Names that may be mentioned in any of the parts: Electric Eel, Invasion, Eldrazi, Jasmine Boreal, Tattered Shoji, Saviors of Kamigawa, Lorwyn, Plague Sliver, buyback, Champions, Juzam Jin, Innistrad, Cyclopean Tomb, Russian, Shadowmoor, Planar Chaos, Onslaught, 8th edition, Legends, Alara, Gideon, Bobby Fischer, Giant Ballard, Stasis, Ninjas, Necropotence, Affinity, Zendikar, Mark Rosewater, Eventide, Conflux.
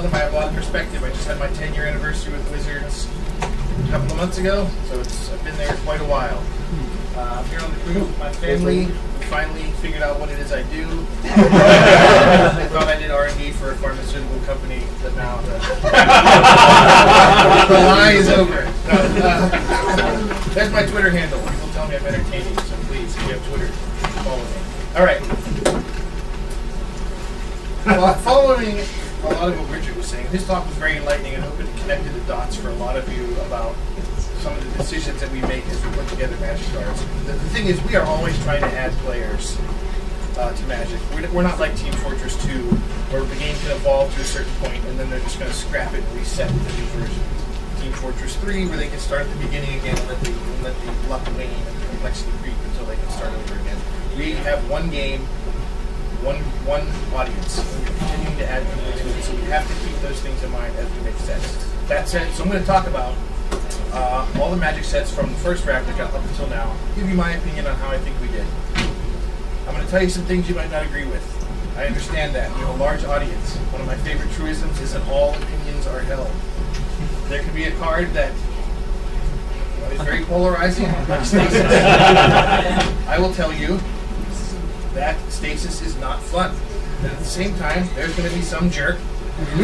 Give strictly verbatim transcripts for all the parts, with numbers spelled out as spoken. on the Pyroblast perspective. I just had my ten year anniversary with Wizards a couple of months ago, so it's, I've been there quite a while. Uh, I'm here on the crew with my family. We finally figured out what it is I do. I thought I did R and D for a pharmaceutical company, but now the, the lie is over. No, uh, that's my Twitter handle. People tell me I'm entertaining, so please, if you have Twitter, follow me. All right. Well, following a lot of what Richard was saying, this talk was very enlightening and hoping to connect the dots for a lot of you about some of the decisions that we make as we put together Magic cards. The, the thing is, we are always trying to add players uh, to Magic. We're, we're not like Team Fortress two, where the game can evolve to a certain point, and then they're just going to scrap it and reset with a new version. Team Fortress three, where they can start at the beginning again and let the, and let the luck wane and the complexity creep until they can start over again. We have one game, one one audience, and we're continuing to add people to it, so we have to keep those things in mind as we make sets. That said, so I'm going to talk about Uh, all the Magic sets from the first Ravnica up until now, give you my opinion on how I think we did. I'm going to tell you some things you might not agree with. I understand that. We have a large audience. One of my favorite truisms is that all opinions are held. There could be a card that you know, is very polarizing, like Stasis. I will tell you that Stasis is not fun. But at the same time, there's going to be some jerk. He works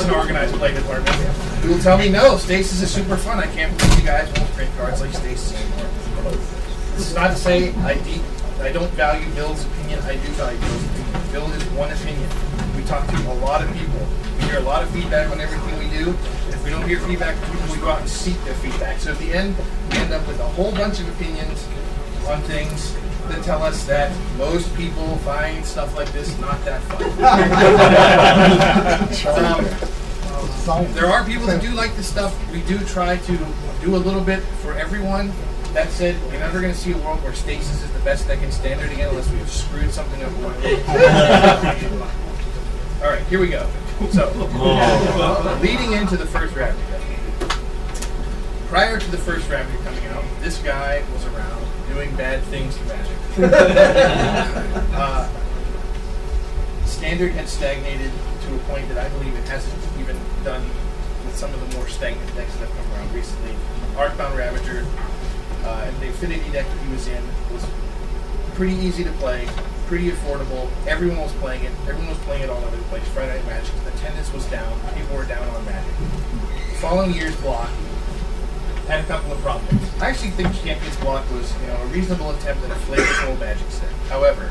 in an organized play department. He will tell me, no, Stasis is super fun. I can't believe you guys won't print cards like Stasis anymore. This is not to say I, de I don't value Bill's opinion. I do value Bill's opinion. Bill is one opinion. We talk to a lot of people. We hear a lot of feedback on everything we do. If we don't hear feedback from people, we go out and seek their feedback. So at the end, we end up with a whole bunch of opinions on things that tell us that most people find stuff like this not that fun. um, there are people that do like this stuff. We do try to do a little bit for everyone. That said, you're never going to see a world where Stasis is the best that can standard again unless we have screwed something up. All right, here we go. So, uh, leading into the first Ravnica. Prior to the first Ravnica coming out, this guy was around doing bad things to Magic. uh, Standard had stagnated to a point that I believe it hasn't even done with some of the more stagnant decks that have come around recently. Arcbound Ravager uh, and the Affinity deck that he was in was pretty easy to play, pretty affordable. Everyone was playing it. Everyone was playing it all over the place. Friday Night Magic. Attendance was down. People were down on Magic. The following year's block had a couple of problems. I actually think Champions block was, you know, a reasonable attempt at a flavorful Magic set. However,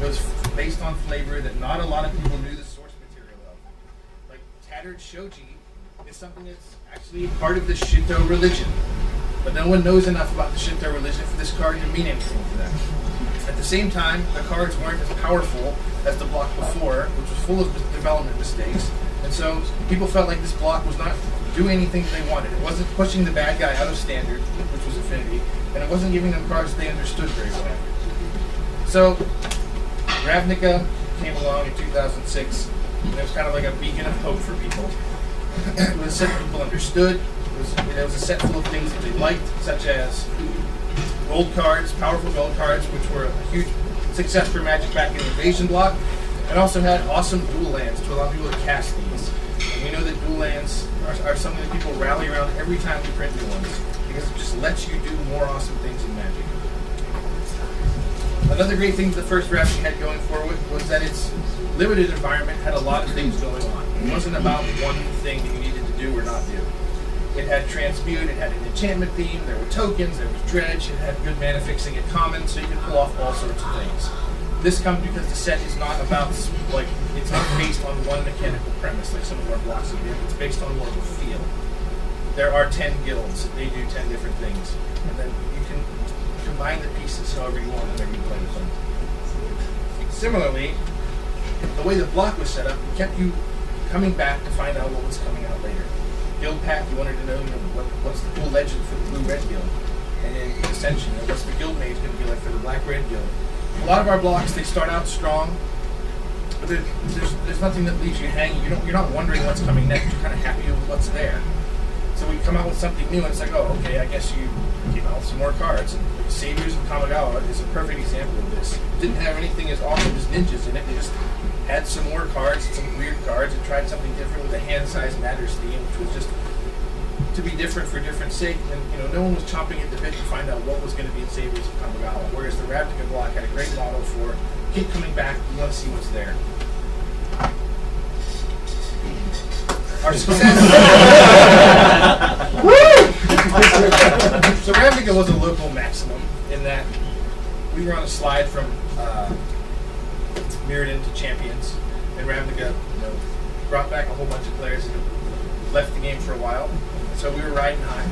it was based on flavor that not a lot of people knew the source material of. Like tattered shoji is something that's actually part of the Shinto religion, but no one knows enough about the Shinto religion for this card to mean anything to them. At the same time, the cards weren't as powerful as the block before, which was full of development mistakes, and so people felt like this block was not do anything they wanted. It wasn't pushing the bad guy out of standard, which was Affinity, and it wasn't giving them cards they understood very well. So, Ravnica came along in two thousand six, and it was kind of like a beacon of hope for people. It was a set people understood. It was, it was a set full of things that they liked, such as gold cards, powerful gold cards, which were a huge success for Magic back in the Invasion block, and also had awesome dual lands to allow people to cast these. We know that dual lands are, are something that people rally around every time we print new ones, because it just lets you do more awesome things in Magic. Another great thing the first Ravnica had going forward was that its limited environment had a lot of things going on. It wasn't about one thing that you needed to do or not do. It had Transmute, it had an enchantment theme, there were tokens, there was dredge, it had good mana fixing at common, so you could pull off all sorts of things. This comes because the set is not about, like, it's not based on one mechanical premise, like some of our blocks have been. It's based on more of a feel. There are ten guilds. They do ten different things. And then you can combine the pieces however you want whenever you play with them. Similarly, the way the block was set up, it kept you coming back to find out what was coming out later. Guild pack, you wanted to know, you know what, what's the cool legend for the blue-red guild. And then Ascension, you know, what's the guild mage going to be like for the black-red guild. A lot of our blocks, they start out strong, but there's, there's, there's nothing that leaves you hanging. You don't, you're not wondering what's coming next. You're kind of happy with what's there. So we come out with something new, and it's like, oh, okay, I guess you came out with some more cards. And Saviors of Kamigawa is a perfect example of this. It didn't have anything as awesome as ninjas in it. They just had some more cards, some weird cards, and tried something different with a hand size matters theme, which was just to be different for different sake. And you know, no one was chopping at the bit to find out what was going to be in Saviors of Kamigawa. Whereas the Ravnica block had a great model for keep coming back, you want to see what's there. Our success. Woo! So Ravnica was a local maximum in that we were on a slide from uh, Mirrodin to Champions, and Ravnica, you know, brought back a whole bunch of players that had left the game for a while. So we were riding high.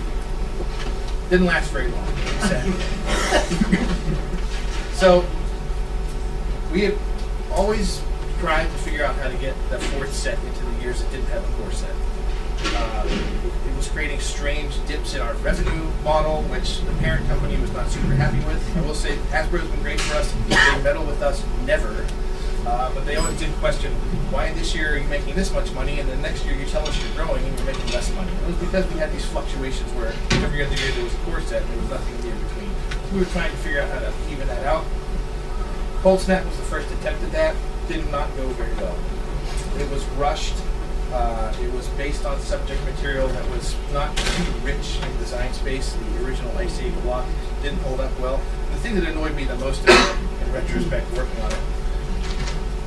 Didn't last very long, sadly. So we had always tried to figure out how to get the fourth set into the years that didn't have a core set. Uh, it was creating strange dips in our revenue model, which the parent company was not super happy with. I will say Hasbro's been great for us. They meddle with us never. Uh, but they always did question, why this year are you making this much money, and then next year you tell us you're growing and you're making less money. It was because we had these fluctuations where every other year there was a core set and there was nothing in between. So we were trying to figure out how to even that out. Cold Snap was the first attempt at that. Did not go very well. It was rushed. Uh, it was based on subject material that was not too rich in design space. The original Ice Age block didn't hold up well. The thing that annoyed me the most in retrospect working on it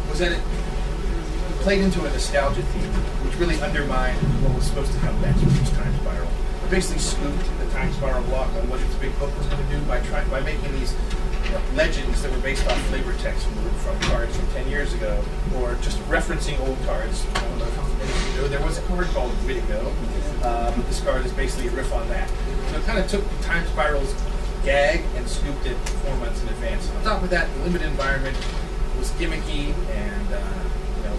was that it played into a nostalgia theme, which really undermined what was supposed to come next, which was Time Spiral. It basically scooped the Time Spiral block on what its big book was going to do by trying by making these, you know, legends that were based off flavor text from, from cards from ten years ago, or just referencing old cards. I don't know if you know, there was a card called Riddigo, uh, but this card is basically a riff on that. So it kind of took Time Spiral's gag and scooped it four months in advance. On top of that, the limited environment was gimmicky, and uh, you know,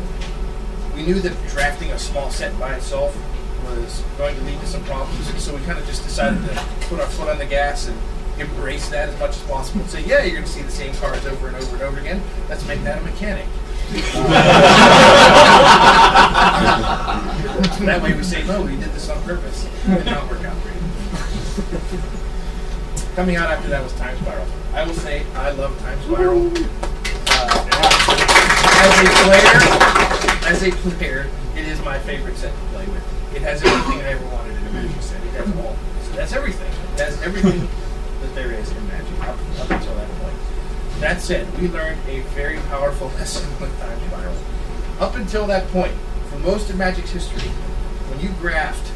we knew that drafting a small set by itself was going to lead to some problems, so we kind of just decided to put our foot on the gas and embrace that as much as possible and say, yeah, you're going to see the same cards over and over and over again. Let's make that a mechanic. That way we say, no, we did this on purpose. It did not work out great. Coming out after that was Time Spiral. I will say I love Time Spiral. As a player, as a player, it is my favorite set to play with. It has everything I ever wanted in a Magic set. It has all. So that's everything. It has everything that there is in Magic up, up until that point. That said, we learned a very powerful lesson with Time Spiral. Up until that point, for most of Magic's history, when you graft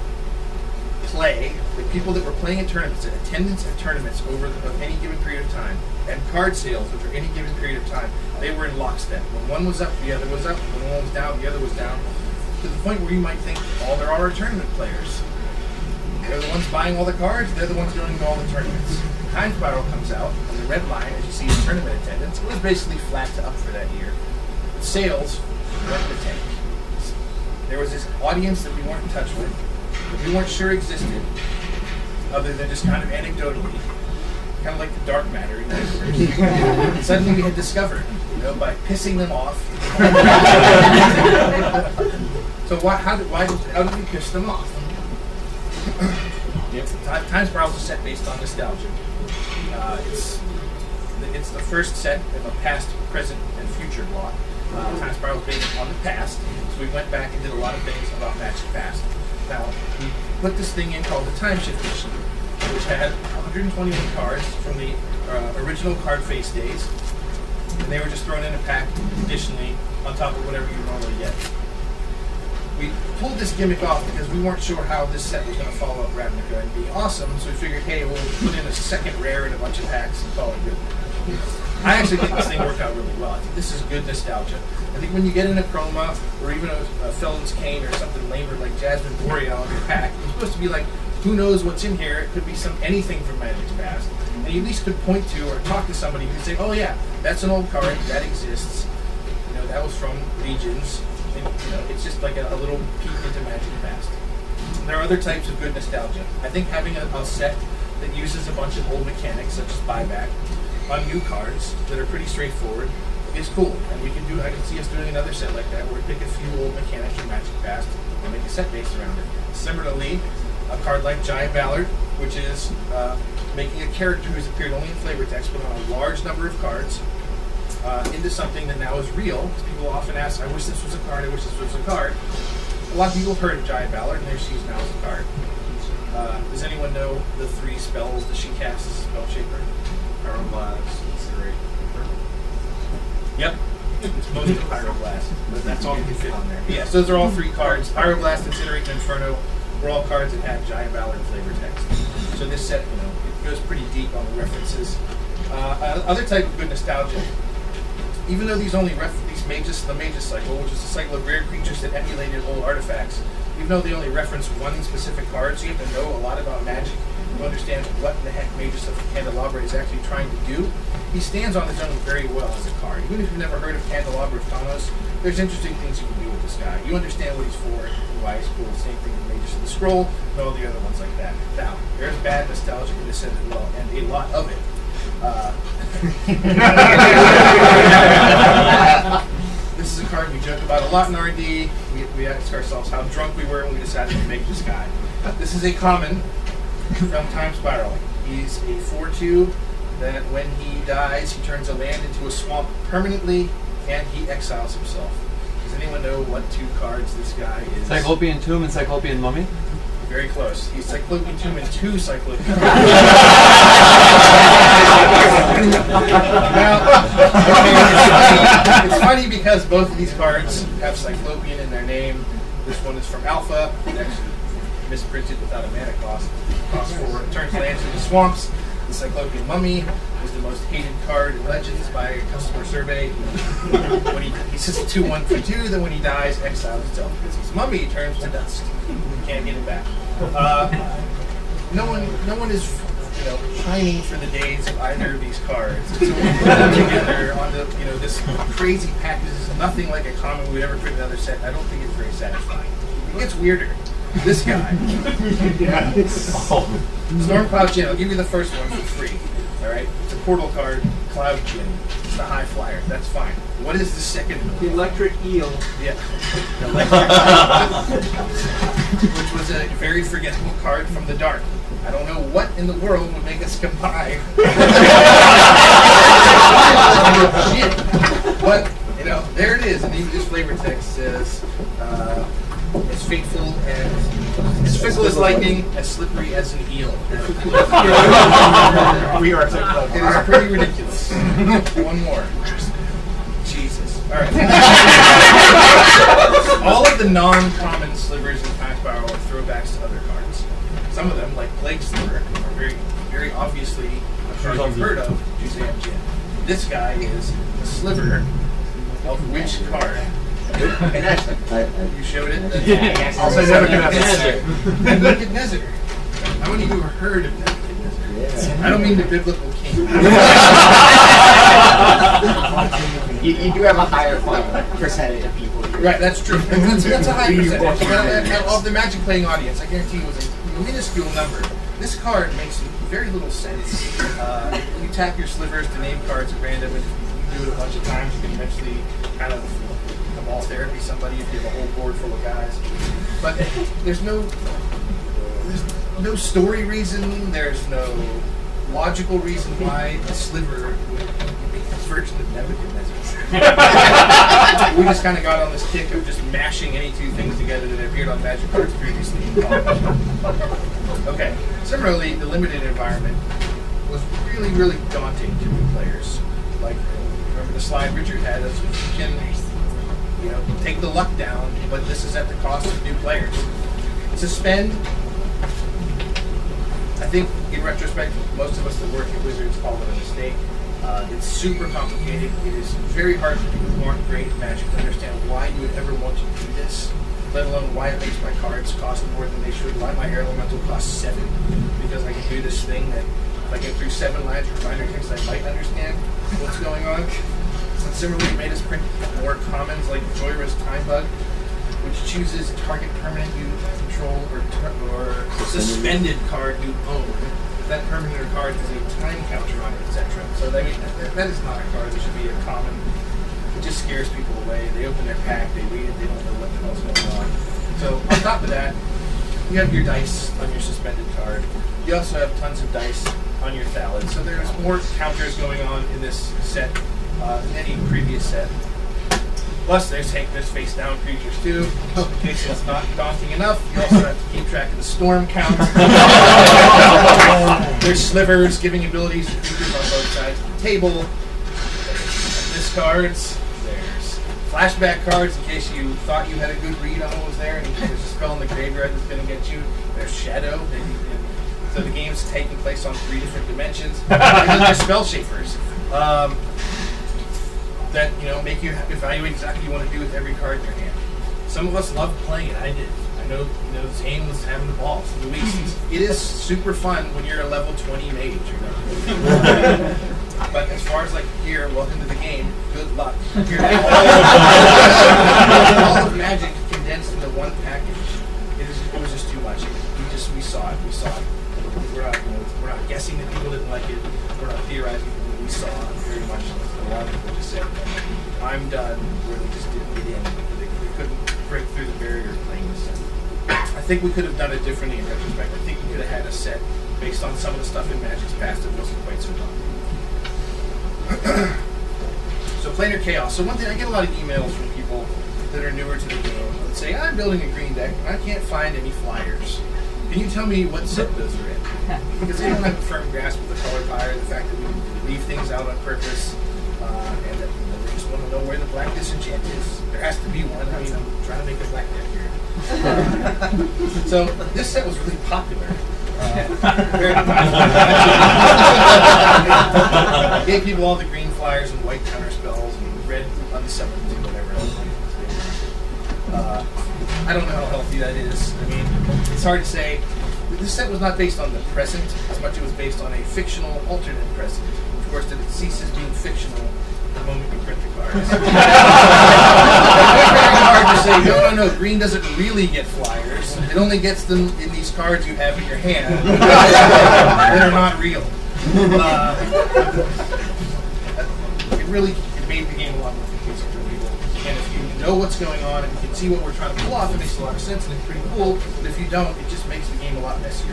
play, the people that were playing at tournaments, and attendance at tournaments over the, of any given period of time, and card sales over any given period of time, they were in lockstep. When one was up, the other was up. When one was down, the other was down. To the point where you might think, all there are are tournament players. They're the ones buying all the cards. They're the ones going to all the tournaments. Time Spiral comes out, and the red line, as you see, is tournament attendance. It was basically flat to up for that year. The sales went in the tank. There was this audience that we weren't in touch with, that we weren't sure existed, other than just kind of anecdotally, kind of like the dark matter in the universe. Suddenly we had discovered, you know, by pissing them off. So why, how, did, why, how did we piss them off? Yep. Time Spiral is a set based on nostalgia. Uh, it's, the, it's the first set of a past, present, and future block. Uh, Time Spiral is based on the past, so we went back and did a lot of things about Magic past. Now, we put this thing in called the Time Shift Edition, which had one hundred twenty-one cards from the uh, original card face days, and they were just thrown in a pack additionally on top of whatever you normally get. We pulled this gimmick off because we weren't sure how this set was going to follow up Ravnica and be awesome, so we figured, hey, we'll put in a second rare and a bunch of hacks and call it good. I actually think this thing worked out really well. I think this is good nostalgia. I think when you get in a Chroma or even a, a Felon's Cane or something lamer like Jasmine Boreal in your pack, it's supposed to be like, who knows what's in here? It could be some anything from Magic's past. And you at least could point to or talk to somebody who could say, oh yeah, that's an old card, that exists. You know, that was from Legions. And, you know, it's just like a, a little peek into Magic past. There are other types of good nostalgia. I think having a, a set that uses a bunch of old mechanics, such as buyback, on new cards that are pretty straightforward is cool. And we can do, I can see us doing another set like that where we pick a few old mechanics from Magic past and make a set based around it. Similarly, a card like Giant Ballard, which is uh, making a character who's appeared only in flavor text but on a large number of cards uh, into something that now is real. People often ask, I wish this was a card, I wish this was a card. A lot of people have heard of Giant Ballard, and she's now as a card. Uh, does anyone know the three spells that she casts? Spellshaker, Pyroblast, Incinerate, Inferno. Yep. It's mostly Pyroblast, but that's all you can fit on there. Yeah, so those are all three cards. Pyroblast, Incinerate, and Inferno were all cards that had Giant Ballard flavor text. So this set, you know, it goes pretty deep on the references. Uh, other type of good nostalgia. Even though these only ref these mages, the mages cycle, which is a cycle of rare creatures that emulated old artifacts, even though they only reference one specific card, so you have to know a lot about Magic to understand what the heck Mages of Candelabra is actually trying to do. He stands on his own very well as a card. Even if you've never heard of Candelabra of Thanos, there's interesting things you can do with this guy. You understand what he's for and why he's cool. Same thing with Mages of the Scroll and all the other ones like that. Now, there's bad nostalgia in this set as well, and a lot of it. Uh, This is a card we joke about a lot in R and D. We, we ask ourselves how drunk we were when we decided to make this guy. This is a common from Time Spiral. He's a four two that when he dies, he turns a land into a swamp permanently, and he exiles himself. Does anyone know what two cards this guy is? Cyclopean Tomb and Cyclopean Mummy? Very close. He's Cyclopean Tomb and two Cyclopean Mummies. Now, it's funny because both of these cards have Cyclopean in their name. This one is from Alpha. It's actually misprinted without a mana cost. Cost four. It turns lands into swamps. The Cyclopean Mummy was the most hated card in Legends by a customer survey. When he, he's just a two one for two, then when he dies, exiles himself. Because his mummy turns to dust. We can't get him back. Uh, no one no one is you know, pining for the days of either of these cards. So we put them together on the, you know, this crazy package is nothing like a common we would ever put in another set. I don't think it's very satisfying. It gets weirder. This guy. Yeah. Storm Cloud Djinn. I'll give you the first one for free. All right. It's a portal card. Cloud Djinn. It's the high flyer. That's fine. What is the second one? The Electric Eel. Yeah. The Electric Eel, which was a very forgettable card from the dark. I don't know what in the world would make us combine. Shit. But you know, there it is. And even this flavor text says. Uh, As faithful and as fickle as lightning, as slippery as an eel. We are so close. It is pretty ridiculous. One more. Jesus. All right. All of the non-common slivers in Time Spiral are throwbacks to other cards. Some of them, like Plague Sliver, are very, very obviously a card you've heard of, Juzam Jin. This guy is a sliver of which card? You showed it? That's yeah. Also Nebuchadnezzar. Nebuchadnezzar. How many of you have heard of Nebuchadnezzar? Yeah. I don't mean the biblical king. you, you do have a higher percentage of people here. Right, that's true. That's, that's a high percentage. Now, of the Magic playing audience, I guarantee you it was a minuscule number. This card makes very little sense. Uh, you tap your slivers to name cards at random, and if you do it a bunch of times, you can eventually kind of all therapy somebody if you have a whole board full of guys. But there's no there's no story reason, there's no logical reason why a sliver would be a version of Nebuchadnezzar. We just kind of got on this kick of just mashing any two things together that appeared on Magic cards previously. Okay, similarly, the limited environment was really, really daunting to new players. Like, remember the slide Richard had us with Ken. You know, take the luck down, but this is at the cost of new players. Suspend, I think in retrospect, most of us that work at Wizards call it a mistake. Uh, it's super complicated. It is very hard for people who aren't great at Magic to understand why you would ever want to do this, let alone why it makes my cards cost more than they should, why my air elemental costs seven, because I can do this thing that if I get through seven lines of binder text, I might understand what's going on. And similarly, made us print more commons like Joyra's Time Bug, which chooses a target permanent you control or, or suspended card you own. If that permanent or card has a time counter on it, et cetera. So that, that is not a card that should be a common. It just scares people away. They open their pack, they read it, they don't know what the hell's going on. So on top of that, You have your dice on your suspended card. You also have tons of dice on your Thalid. So there's more counters going on in this set uh, than any previous set. Plus, there's take this face down creatures too. In case that's not daunting enough, you also have to keep track of the storm count. There's slivers giving abilities to creatures on both sides of the table. There's discards. There's flashback cards in case you thought you had a good read on what was there and you there's a spell in the graveyard that's going to get you. There's shadow. So the game's taking place on three different dimensions. And then there's spell shapers. Um, that, you know, make you evaluate exactly what you want to do with every card in your hand. Some of us love playing it. I did. I know, you know, Zane was having the ball for the weeks. It is super fun when you're a level twenty mage, you know. But as far as, like, here, welcome to the game, good luck. All of Magic condensed into one package. It, is, it was just too much. We just, we saw it. We saw it. We're not, you know, we're not guessing that people didn't like it. We're not theorizing that we saw it very much. A lot of people just said, I'm done, where they just didn't get in. They, they couldn't break through the barrier playing this set. I think we could have done it differently in retrospect. I think we could have had a set based on some of the stuff in Magic's past that wasn't quite so done. So Planar Chaos. So one thing, I get a lot of emails from people that are newer to the game that say, I'm building a green deck, but I can't find any flyers. Can you tell me what set those are in? Because they don't have a firm grasp of the color pie, the fact that we leave things out on purpose, Uh, and that, you know, they just want to know where the black disenchant is. There has to be one. I mean, I'm trying to make a black deck here. Uh, so this set was really popular. Uh, very popular. Gave people all the green flyers and white counter spells and red unsummons and whatever else. Uh, I don't know how healthy that is. I mean, it's hard to say. This set was not based on the present as much as it was based on a fictional alternate present. Of course, that it ceases being fictional the moment you print the cards. It's very hard to say, no, no, no, green doesn't really get flyers. It only gets them in these cards you have in your hand that are not real. Uh, it really it made the game a lot more confusing for people. And if you know what's going on and you can see what we're trying to pull off, it makes a lot of sense and it's pretty cool. But if you don't, it just makes the game a lot messier.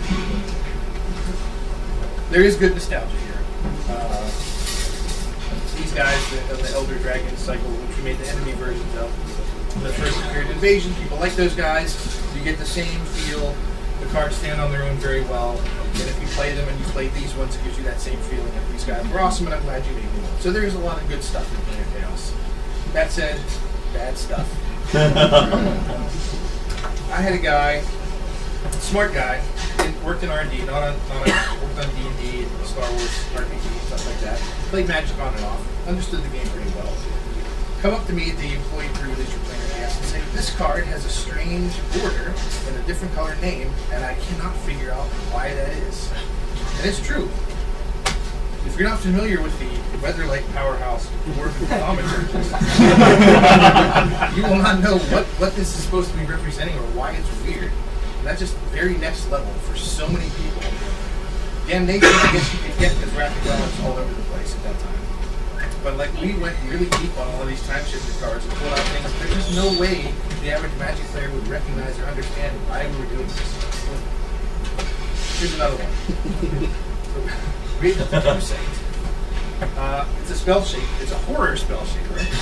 There is good nostalgia here. Uh, these guys of the, the Elder Dragon cycle, which we made the enemy versions of, the first period of Invasion, people like those guys, you get the same feel, the cards stand on their own very well, and if you play them and you play these ones, it gives you that same feeling of these guys were awesome and I'm glad you made them. So there's a lot of good stuff in Planar Chaos. That said, bad stuff. I had a guy, smart guy, worked in R and D, not on, not on worked on D and D, Star Wars, R P G, stuff like that. Played Magic on and off. Understood the game pretty well. Come up to me at the employee group as you're playing and ask and say, this card has a strange border and a different color name, and I cannot figure out why that is. And it's true. If you're not familiar with the Weatherlight powerhouse dwarven kilometer, you will not know what, what this is supposed to be representing or why it's weird. That's just the very next level for so many people. Damnation, I guess you could get because Wrath was all over the place at that time. But like we went really deep on all of these time shifter cards and pulled out things. There's just no way the average Magic player would recognize or understand why we were doing this. Here's another one. Read the website. Uh, it's a spell shape. It's a horror spell shape, right?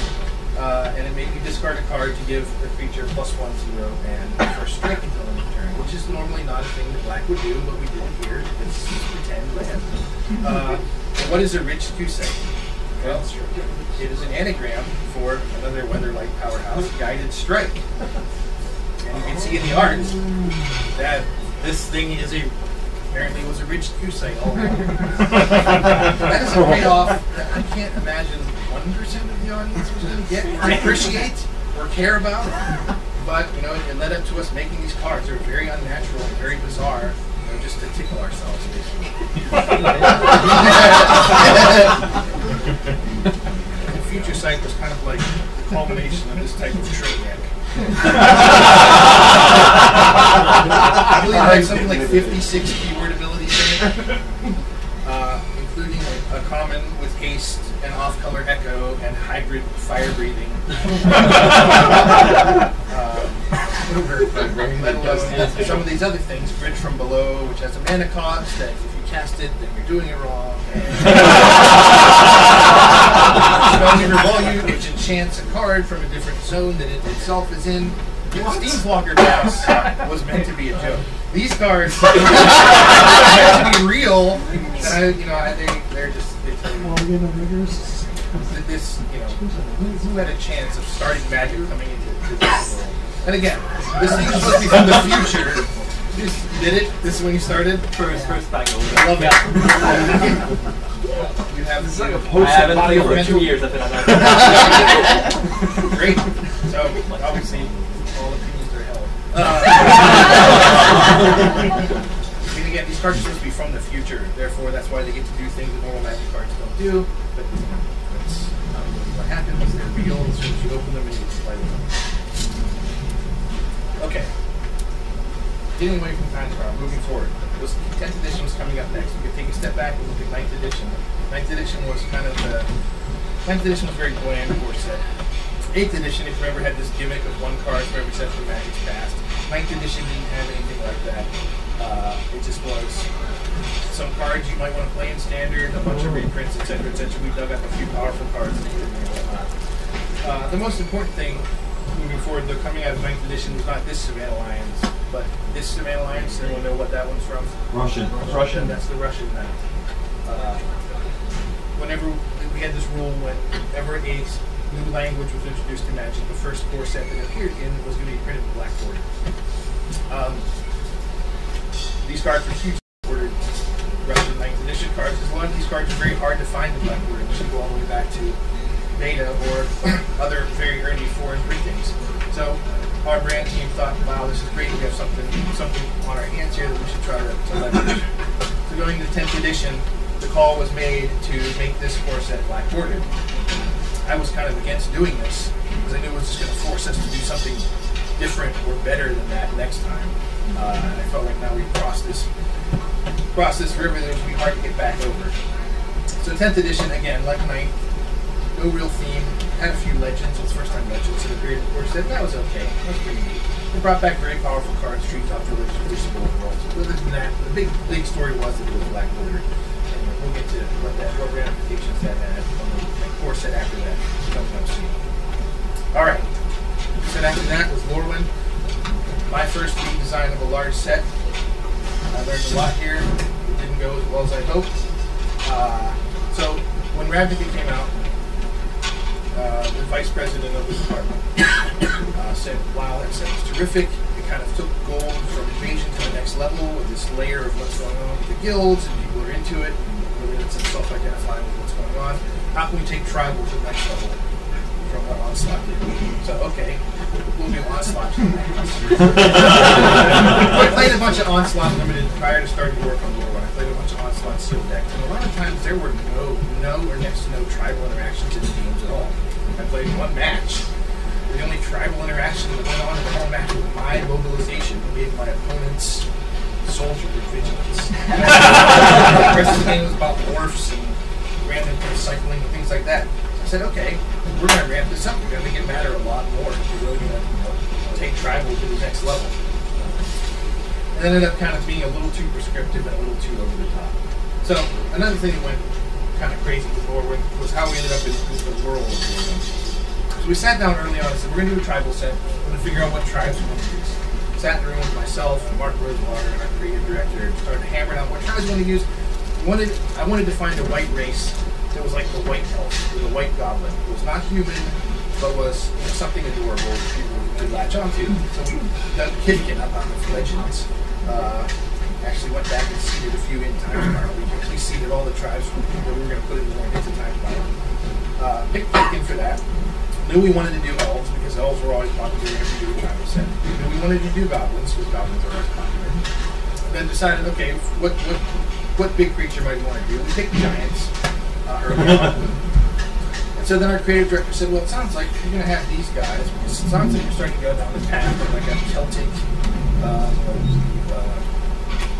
Uh, and it made you discard a card to give a creature plus one, zero, and the first strike until end of turn, which is normally not a thing that black would do, but we did it here. It's pretend land. Uh, what is a rich Q-sec? Well, it is an anagram for another Weatherlight powerhouse, Guided Strike. And you can see in the art that this thing is a apparently was a rich Q-sec all along. That is a payoff that I can't imagine one percent of the audience was going to get or appreciate or care about. But, you know, it led up to us making these cards. They were very unnatural and very bizarre, you know, just to tickle ourselves, basically. The future site was kind of like the culmination of this type of train I believe it had something like fifty-six keyword abilities in it, uh, including a, a common with haste, and off-color echo, and hybrid fire breathing. um, maneuver, but that does some of these other things. Bridge from Below, which has a mana cost that if you cast it, then you're doing it wrong. Spells of Revolute, which enchants a card from a different zone that it itself is in. Steamwalker Pass was meant to be a joke. These cards meant to be real. I, you know, I think they're just they just this, you know, who had a chance of starting Magic coming into this world? And again, this thing is supposed to be from the future. You just did it. This is when you started. First, first cycle. I love that. You have this is like a post. I haven't played over two years. I've been on that. Great. So obviously, all opinions are held. Uh, I mean, again, these cards are supposed to be from the future. Therefore, that's why they get to do things that normal Magic cards don't do. But what happens, they're real as soon as you open them and you display them. Okay. Getting away from Time Spiral, moving forward. Was tenth edition was coming up next. We could take a step back and look at ninth edition. ninth edition was kind of the... ninth edition was very bland, of course. eighth edition, if you remember, had this gimmick of one card for every set from Magic's past. ninth edition didn't have anything like that. Uh, it just was some cards you might want to play in Standard, a bunch of reprints, et cetera, et cetera. We dug up a few powerful cards that you didn't know about. The most important thing moving forward, though, coming out of ninth edition was not this Savannah Lions, but this Savannah Lions. Does anyone know what that one's from? Russian. Russian. Russian. That's the Russian knight. Uh, whenever we had this rule, whenever a new language was introduced in Magic, the first core set that appeared in was going to be printed in Blackboard. Um, These cards are huge ordered Russian ninth edition cards, because a lot of these cards are very hard to find in Blackboard, which can go all the way back to Beta or other very early foreign printings. So our brand team thought, wow, this is great, we have something something on our hands here that we should try to, to leverage. So going to tenth edition, the call was made to make this core set black bordered. I was kind of against doing this, because I knew it was just going to force us to do something different or better than that next time. Uh, I felt like now we've crossed this, crossed this river that it would be hard to get back over. So tenth edition, again, like ninth, no real theme, had a few Legends. It was the first time Legends in the period of course, said that was okay, that was pretty neat. It brought back very powerful cards, Treetop Village, Crucible Worlds. But other than that, the big, big story was that it was Black Border. And we'll get to what, that, what ramifications that had on the core set after that. Alright, so after that was Lorwyn. My first redesign of a large set. I learned a lot here. It didn't go as well as I hoped. Uh, so when Ravnica came out, uh, the vice president of the department uh, said, wow, that set was terrific. It kind of took gold from Invasion to the next level with this layer of what's going on with the guilds, and people are into it, and really it's self-identifying with what's going on. How can we take tribal to the next level? From what Onslaught did. So, okay, we'll do Onslaught. I played a bunch of Onslaught Limited prior to starting to work on Lorwyn. I played a bunch of Onslaught sealed decks, and a lot of times there were no, no or next to no tribal interactions in the games at all. I played one match. The only tribal interaction that went on in the whole match was my mobilization that made my opponent's soldier vigilance. The rest of the game was about dwarfs and random cycling and things like that. I said, okay, we're going to ramp this up. We're going to make it matter a lot more if we're really going to take tribal to the next level. And it ended up kind of being a little too prescriptive and a little too over the top. So another thing that went kind of crazy before was how we ended up in the world. So we sat down early on and said, we're going to do a tribal set. We're going to figure out what tribes we want to use. Sat in the room with myself and Mark Rosewater and our creative director and started hammering out what tribes we want to use. We wanted, I wanted to find a white race. It was like the white elf, or the white goblin. It was not human, but was you know, something adorable that people could latch onto. So we dug Kidkin up out of Legends. Uh, actually went back and seeded a few in Time Spiral. We actually seeded all the tribes where we were going to put in more into Time Spiral. Uh, picked Kidkin for that. Knew we wanted to do elves, because elves were always popular in every new tribal set. Knew we wanted to do goblins, because goblins are always popular. And then decided, okay, what, what, what big creature might we want to do? We picked giants. Uh, early on. And so then our creative director said, well, it sounds like you're going to have these guys, because it sounds like you're starting to go down the path of like a Celtic uh, uh,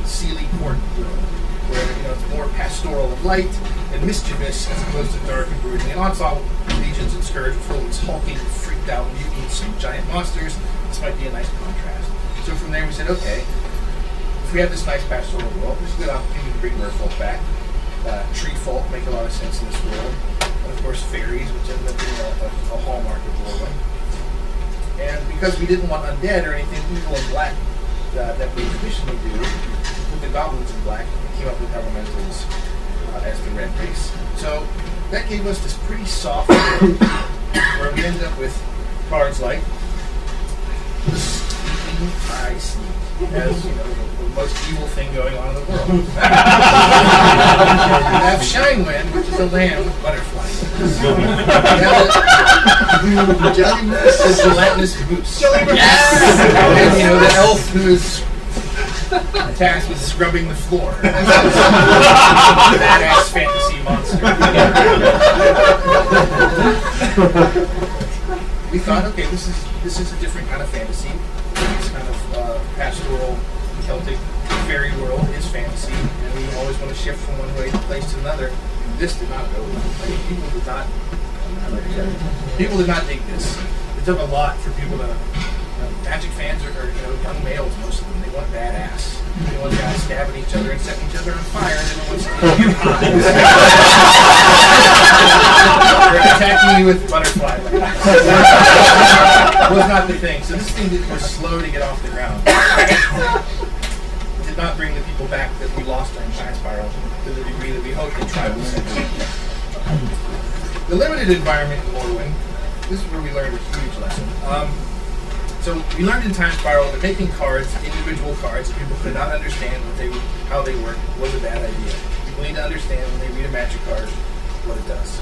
Sealy Court world, where you know, it's more pastoral and light and mischievous as opposed to dark and brooding. And Onslaught Legion Legions and Scourge for these hulking, freaked out mutants and giant monsters. This might be a nice contrast. So from there we said, okay, if we have this nice pastoral world, there's a good opportunity to bring merfolk back. Uh, tree folk make a lot of sense in this world. And of course fairies, which ended up being a, a, a hallmark of Lorwyn. And because we didn't want undead or anything evil and black uh, that we traditionally do, with the goblins in black, we came up with elementals uh, as the red race. So that gave us this pretty soft world where we ended up with cards like the Sleeping Eye Sneak as, you know, the, the most evil thing going on in the world. We have Shinewind, which is a lamb with butterflies. Jelly Moose is the gelatinous moose. Yes! And you know, the elf who is tasked with scrubbing the floor. That's a badass fantasy monster. We thought, okay, this is this is a different kind of fantasy. This kind of uh, pastoral Celtic fairy world is fantasy, and we always want to shift from one way place to another. This did not go well. I mean, people did not. People did not dig this. It took a lot for people to. You know, Magic fans are, are you know, young males, most of them. They want badass. They want guys stabbing each other and setting each other on fire. They don't want to get hot. They're attacking me with butterfly legs. Was not the thing. So this thing that was slow to get off the ground did not bring the people back that we lost during Time Spiral to the degree that we hoped the tribe would set. The limited environment in Lorwyn, this is where we learned a huge lesson. Um, so we learned in Time Spiral that making cards, individual cards, people could not understand what they, how they work, was a bad idea. People need to understand when they read a Magic card what it does.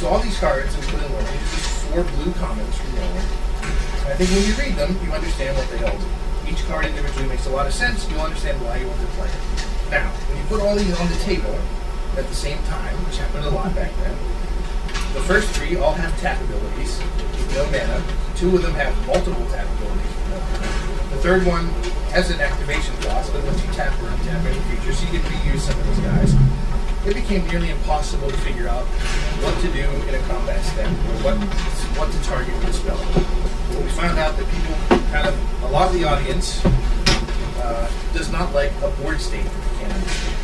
So all these cards we put in Lorwyn, these are just four blue commons from Lorwyn. I think when you read them, you understand what they all do. Each card individually makes a lot of sense, you'll understand why you want to play it. Now, when you put all these on the table at the same time, which happened a lot back then, the first three all have tap abilities with no mana. Two of them have multiple tap abilities with no mana. The third one has an activation cost, but once you tap or untap in the future, so you can reuse some of those guys. It became nearly impossible to figure out what to do in a combat step or what, what to target with a spell. But we found out that people kind of, a lot of the audience uh, does not like a board state that they can't understand.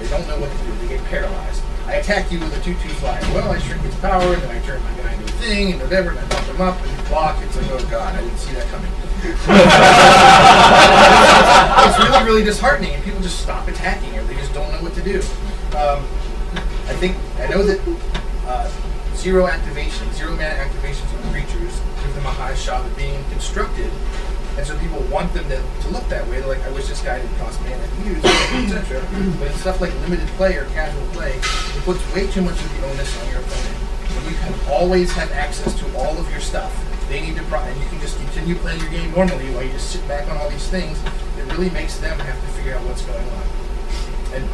They don't know what to do, they get paralyzed. I attack you with a two two flyer. Well, I shrink its power, and then I turn my guy into a thing, and whatever, and I bump him up, and block. It's like, oh god, I didn't see that coming. It's really, really disheartening, and people just stop attacking, or they just don't know what to do. Um, I think, I know that uh, zero activation, zero mana activations on creatures give them a high shot of being constructed, and so people want them to, to look that way. They're like, I wish this guy didn't cost mana to use, et cetera. But in stuff like limited play or casual play, it puts way too much of the onus on your opponent. When you can always have access to all of your stuff, they need to, pro and you can just continue playing your game normally while you just sit back on all these things, it really makes them have to figure out what's going on. And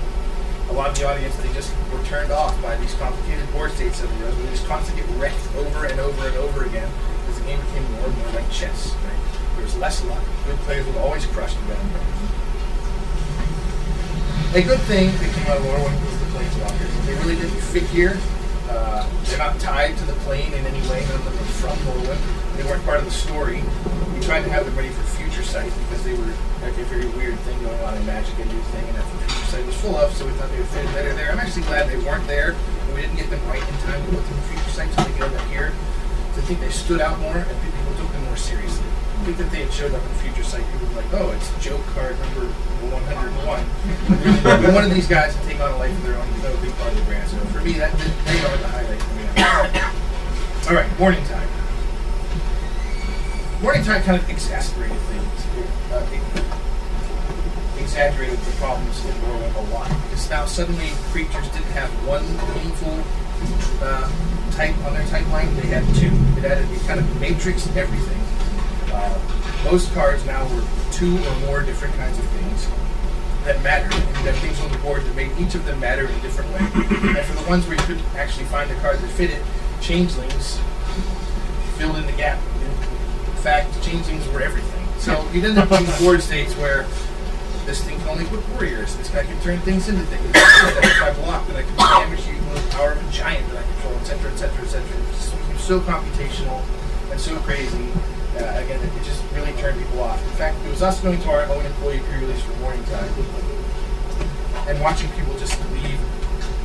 a lot of the audience, they just were turned off by these complicated board states of the road. They just constantly get wrecked over and over and over again as the game became more and more like chess. Right? There was less luck. Good players would always crush the bad players. A good thing that came out of Lorwyn was the planeswalkers. They really didn't fit here. Uh, they're not tied to the plane in any way. None of them are from Lorwyn. They weren't part of the story. We tried to have them ready for future sites because they were like a very weird thing going on in Magic, a new thing, and that's what future site was full of. So we thought they would fit better there. I'm actually glad they weren't there. And we didn't get them right in time to look at the future sites when they get them here. So I think they stood out more and people took them more seriously. I think that they had showed up in the future site, people would be like, oh, it's joke card number one hundred one. One of these guys to take on a life of their own is no big part of the brand. So for me, that they are the highlight for me. All right, Morningtide. Morningtide kind of exasperated things. It, uh, it exaggerated the problems in Lorwyn a lot. Because now suddenly creatures didn't have one meaningful uh, type on their type line, they had two. It added, it kind of matrixed everything. Uh, most cards now were two or more different kinds of things that mattered, and that things on the board that made each of them matter in a different way. And for the ones where you couldn't actually find a card that fit it, changelings filled in the gap. In fact, changelings were everything. So you didn't have these board states where this thing can only put warriors, this guy can turn things into things, if I block, that I can damage you with the power of a giant that I control, et cetera, et cetera, et cetera. so computational and so crazy. Uh, again, it, it just really turned people off. In fact, it was us going to our own employee pre-release for Morningtide and watching people just leave,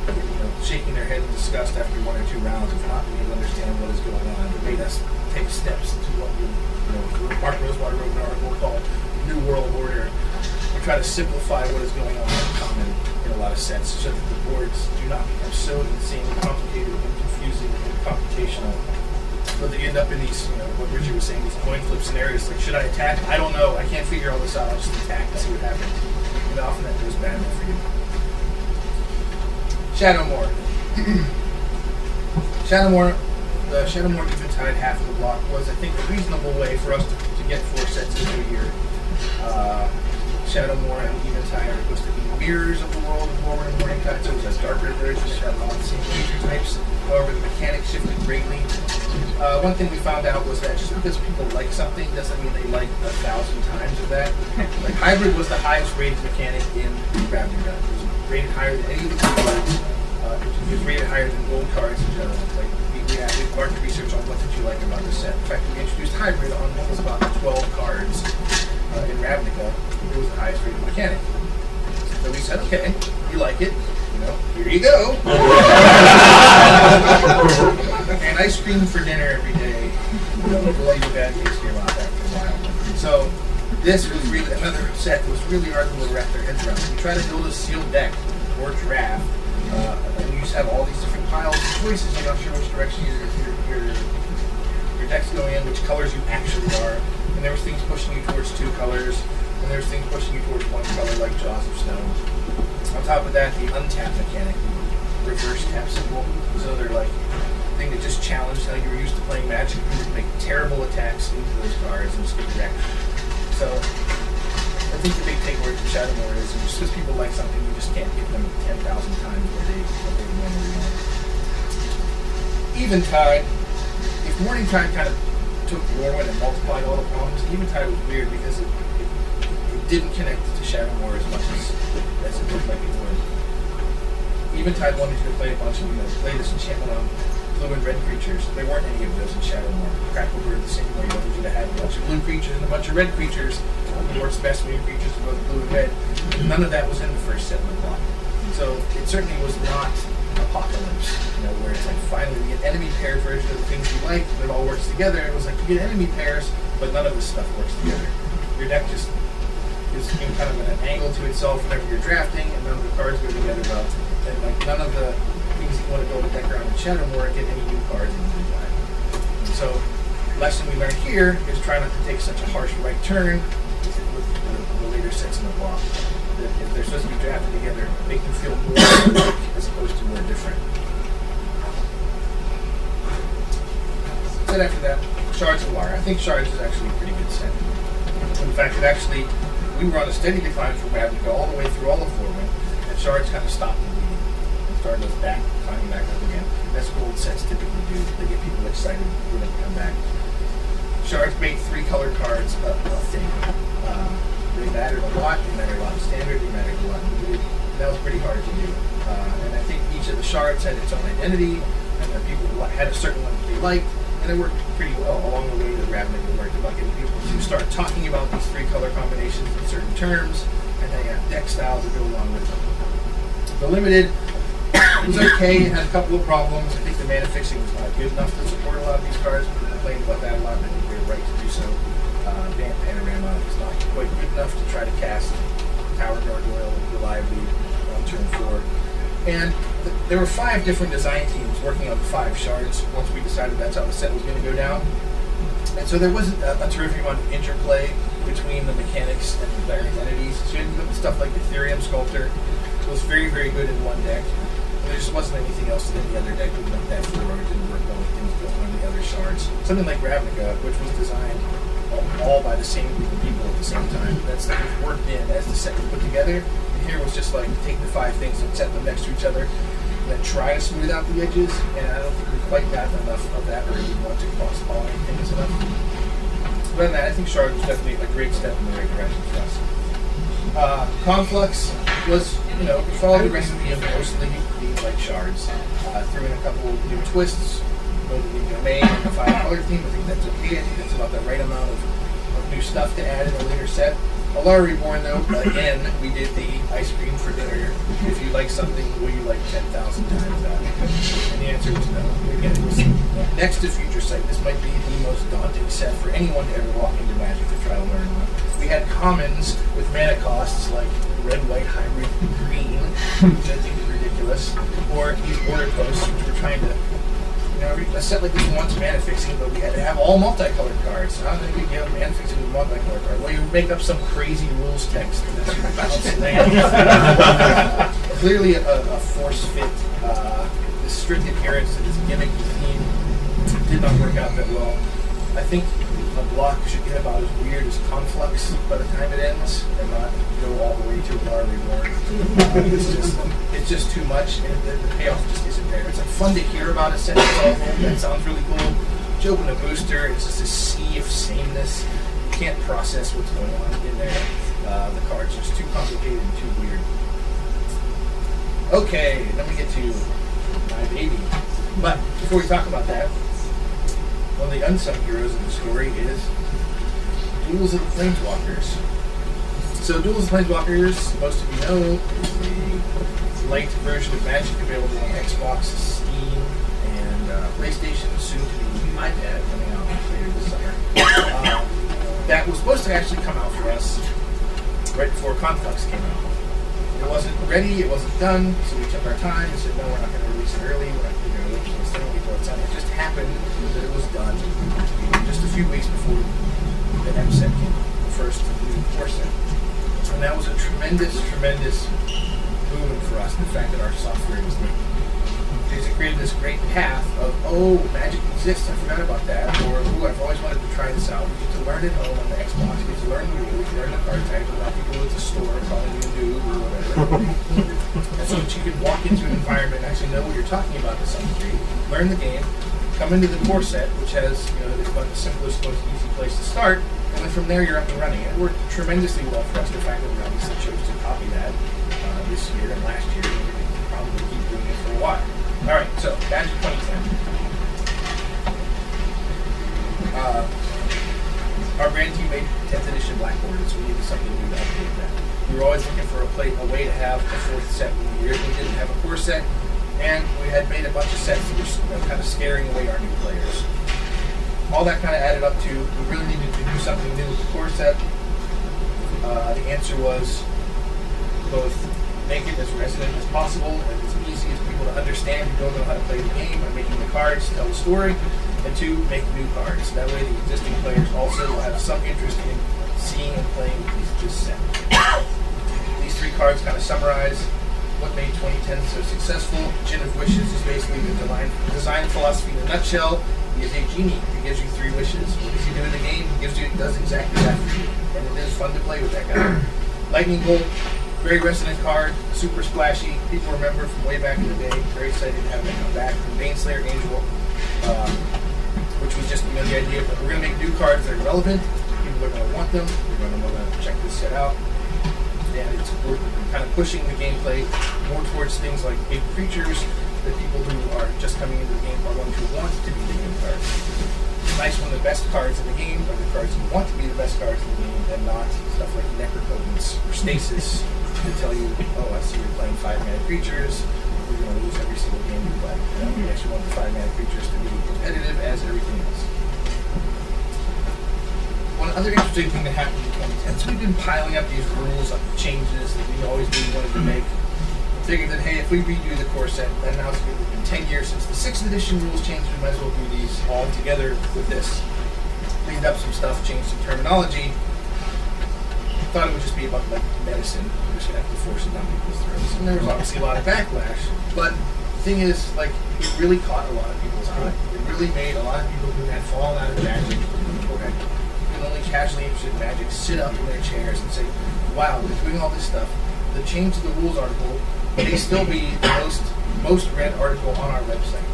you know, shaking their head in disgust after one or two rounds of not being able to understand what is going on. It made us take steps to what we, you know, Mark Rosewater wrote an article called New World Order. We try to simplify what is going on in common in a lot of sense so that the boards do not become so insanely complicated and confusing and computational. But they end up in these, you know, what Richard was saying, these coin flip scenarios. Like, should I attack? I don't know. I can't figure all this out. I'll just attack and see what happens. And often that goes badly for you. Shadowmoor. Shadowmoor, the Shadowmoor Eventide half of the block was, I think, a reasonable way for us to, to get four sets into a year. Uh, Shadowmoor and Eventide are supposed to be mirrors of the world of Lorwyn and Morningtide, so it was darker versions that had all the same feature types. However, the mechanics shifted greatly. Uh, one thing we found out was that just because people like something doesn't mean they like a thousand times of that. Like, Hybrid was the highest rated mechanic in Ravnica. It was rated higher than any of the cards. Uh, it was rated higher than gold cards in general. Like, we, we had market research on what did you like about this set. In fact, we introduced Hybrid on what was about twelve cards uh, in Ravnica. It was the highest rated mechanic. So we said, okay, you like it, you know, here you go. And I screamed for dinner every day. You know, the lady bad takes me about that for a while. So this was really another set that was really hard to wrap their heads around. You try to build a sealed deck or draft, uh, and you just have all these different piles of choices. You're not sure which direction your, your, your, your deck's going in, which colors you actually are. And there was things pushing you towards two colors. And there's things pushing you towards one color, like Jaws of Stone. On top of that, the untap mechanic, the reverse tap symbol, was another like thing that just challenged how you were used to playing Magic. You would make terrible attacks into those cards and just get wrecked. So I think the big takeaway from Shadowmoor is just because people like something, you just can't get them ten thousand times what they what they normally want. Eventide, if Morningtide kind of took Lorwyn and multiplied all the problems, Eventide was weird because it didn't connect to Shadowmoor as much as, as it looked like it would. Eventide wanted you to play a bunch of, you know, play this enchantment on blue and red creatures. There weren't any of those in Shadowmoor. Cracklebird the same way, you wanted you to have a bunch of blue creatures and a bunch of red creatures. It works best when your creatures are both blue and red. None of that was in the first set of the block. So it certainly was not Apocalypse, you know, where it's like finally we get enemy pair version of the things you like, but it all works together. It was like you get enemy pairs, but none of this stuff works together. Your deck just is kind of an angle to itself whenever you're drafting, and none of the cards go together well. And like none of the things you want to build a deck around in Shadowmoor get any new cards in the line. So, lesson we learned here is try not to take such a harsh right turn with the, the later sets in the block. If they're supposed to be drafted together, make them feel more alike as opposed to more different. Then after that, Shards of Lara. I think Shards is actually a pretty good set. In fact, it actually. We were on a steady decline for Ravnica all the way through all of Lorwyn, and Shards kind of stopped the leading and started us back, climbing back up again. That's what old sets typically do. They get people excited when they come back. Shards made three color cards a, a thing. Uh, they mattered a lot. They mattered a lot in Standard. They mattered a lot in Limited. That was pretty hard to do. Uh, and I think each of the Shards had its own identity, and the people had a certain one that they liked. And it worked pretty well along the way that Ravnica worked about getting people to start talking about these three color combinations in certain terms, and then you have deck styles that go along with them. The Limited was okay, it had a couple of problems. I think the mana fixing was not good enough to support a lot of these cards. We complained about that a lot, and I think we were right to do so. Uh, Vamp Panorama was not quite good enough to try to cast Tower Gargoyle reliably on turn four. And th there were five different design teams working on five Shards once we decided that's how the set was going to go down. And so there wasn't a, a terrific amount of interplay between the mechanics and the various entities. So you ended up with stuff like Ethereum Sculptor. It was very, very good in one deck. There just wasn't anything else in the other deck that went that far, or it didn't work well with things built on the other Shards. Something like Ravnica, which was designed all, all by the same group of people at the same time. That stuff was worked in as the set was put together. Here was just like take the five things and set them next to each other and then try to smooth out the edges, and I don't think we quite got enough of that or even want to cross pollinate things enough. But other than that, I think Shard was definitely a great step in the right direction for us. Uh, Conflux was, you know, followed the recipe of mostly being like Shards. Uh, threw in a couple of new twists, what you made, the five-color theme. I think that's okay. I think that's about the right amount of, of new stuff to add in a later set. Alara Reborn, though, again, we did the ice cream for dinner. If you like something, will you like ten thousand times that? And the answer was no. Again, we'll see. Next to Future Sight, this might be the most daunting set for anyone to ever walk into Magic to try to learn. We had commons with mana costs like red, white, hybrid, green, which I think is ridiculous, or these border posts, which we're trying to. You know, a set like this wants mana fixing, but we had to have all multicolored cards. How did we get mana fixing with multicolored cards? Well, you make up some crazy rules text that's your balance land. Clearly a, a force fit, uh, this strict adherence to this gimmick theme did not work out that well. I think a block should get about as weird as Conflux by the time it ends, and not go all the way to a bar reward. Uh, it's just it's just too much, and the, the payoff just isn't there. It's like fun to hear about a set that sounds really cool. You open a booster, it's just a sea of sameness. You can't process what's going on in there. Uh, the card's just too complicated and too weird. Okay, then we get to my baby. But before we talk about that, one of the unsung heroes in the story is Duels of the Planeswalkers. So Duels of the Planeswalkers, most of you know, is a light version of Magic available on Xbox, Steam, and uh, PlayStation, soon to be iPad coming out later this summer. Uh, that was supposed to actually come out for us right before Conflux came out. It wasn't ready, it wasn't done, so we took our time and said, no, we're not going to release it early, we're not going to release this thing before it's out. It just happened that it was done just a few weeks before the M set came out, the first new core set. And that was a tremendous, tremendous boom for us, the fact that our software was new. Because it created this great path of, oh, Magic exists, I forgot about that, or, ooh, I've always wanted to try this out. We get to learn at home on the Xbox, we get to learn the rules, learn the card types, without people at the store calling you noob or whatever. And so that you can walk into an environment and actually know what you're talking about to some degree, learn the game, come into the core set, which has, you know, the, the simplest, most easy place to start, and then from there you're up and running. It worked tremendously well for us. The fact that we obviously chose to copy that uh, this year and last year, and we'll probably keep doing it for a while. All right, so Magic twenty ten. Uh, our brand team made tenth edition Blackboard, so we needed something new to update that. We were always looking for a, play, a way to have a fourth set. We originally didn't have a core set, and we had made a bunch of sets that were, you know, kind of scaring away our new players. All that kind of added up to, we really needed to do something new with the core set. Uh, the answer was both make it as resonant as possible and as easy as people to understand who don't know how to play the game by making the cards tell the story, and two, make new cards. That way the existing players also will have some interest in seeing and playing this set. These three cards kind of summarize what made twenty ten so successful. Djinn of Wishes is basically the design, design philosophy in a nutshell. He is a genie who gives you three wishes. What does he do in the game? He gives you, does exactly that for you. And it is fun to play with that guy. Lightning Bolt, very resonant card, super splashy. People remember from way back in the day. Very excited to have it come back. The Baneslayer Angel, uh, which was just, you know, the idea that we're going to make new cards that are relevant. People are going to want them. They're going to want to check this set out. And it's we're kind of pushing the gameplay more towards things like big creatures that people who are just coming into the game are going to want to be the game cards. It's nice when the best cards in the game are the cards you want to be the best cards in the game, and not stuff like Necropotence or Stasis to tell you, oh, I see you're playing five mana creatures, you're going to lose every single game you play. You know, we actually want the five mana creatures to be competitive as everything else. One other interesting thing that happened in twenty ten, so we've been piling up these rules, up the changes that we always really wanted to make. Figured that, hey, if we redo the core set, and now it's been ten years since the sixth edition rules changed, we might as well do these all together with this. Cleaned up some stuff, changed some terminology. Thought it would just be about, like, medicine. We're just going to have to force it down people's throats. And there was obviously a lot of backlash. But the thing is, like, it really caught a lot of people's eye. It really made a lot of people who had fallen out of Magic, or had only casually interested in Magic, sit up in their chairs and say, wow, we're doing all this stuff. The change to the rules article may still be the most most read article on our website.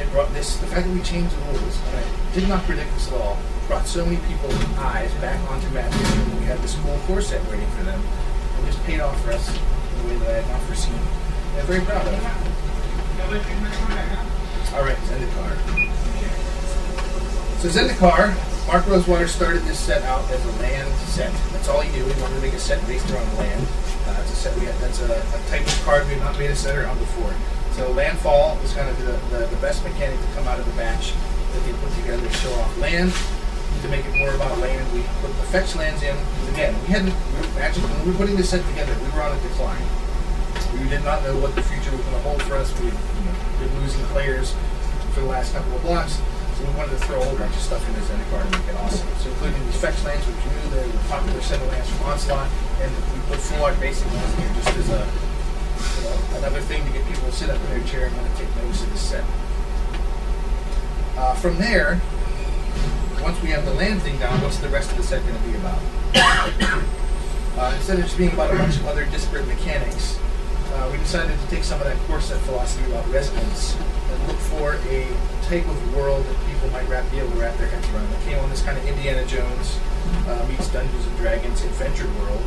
It brought this, the fact that we changed the rules, and I did not predict this at all, brought so many people's eyes back onto Magic, and we had this cool core set waiting for them. It just paid off for us in a way that I had not foreseen. And I'm very proud of it. Alright, Zendikar. So Zendikar, Mark Rosewater started this set out as a land set. That's all he knew. He wanted to make a set based around land. Uh, it's a set we have, that's a, a type of card we've not made a set around before. So landfall was kind of the, the, the best mechanic to come out of the batch that they put together to show off land. To make it more about land, we put the fetch lands in. Because again, we had Magic, when we were putting this set together, we were on a decline. We did not know what the future was going to hold for us. We had been losing players for the last couple of blocks, so we wanted to throw a whole bunch of stuff into Zendikar and make it awesome. So including these fetch lands, which we knew they were a popular set of lands from Onslaught, and we put full art basic lands in here just as a, you know, another thing to get people to sit up in their chair and kind of take notice of this set. Uh, from there, once we have the land thing down, what's the rest of the set going to be about? uh, instead of just being about a bunch of other disparate mechanics, uh, we decided to take some of that core set philosophy about resonance and look for a type of world that people might wrap, be able to wrap their heads around. It came on this kind of Indiana Jones uh, meets Dungeons and Dragons adventure world,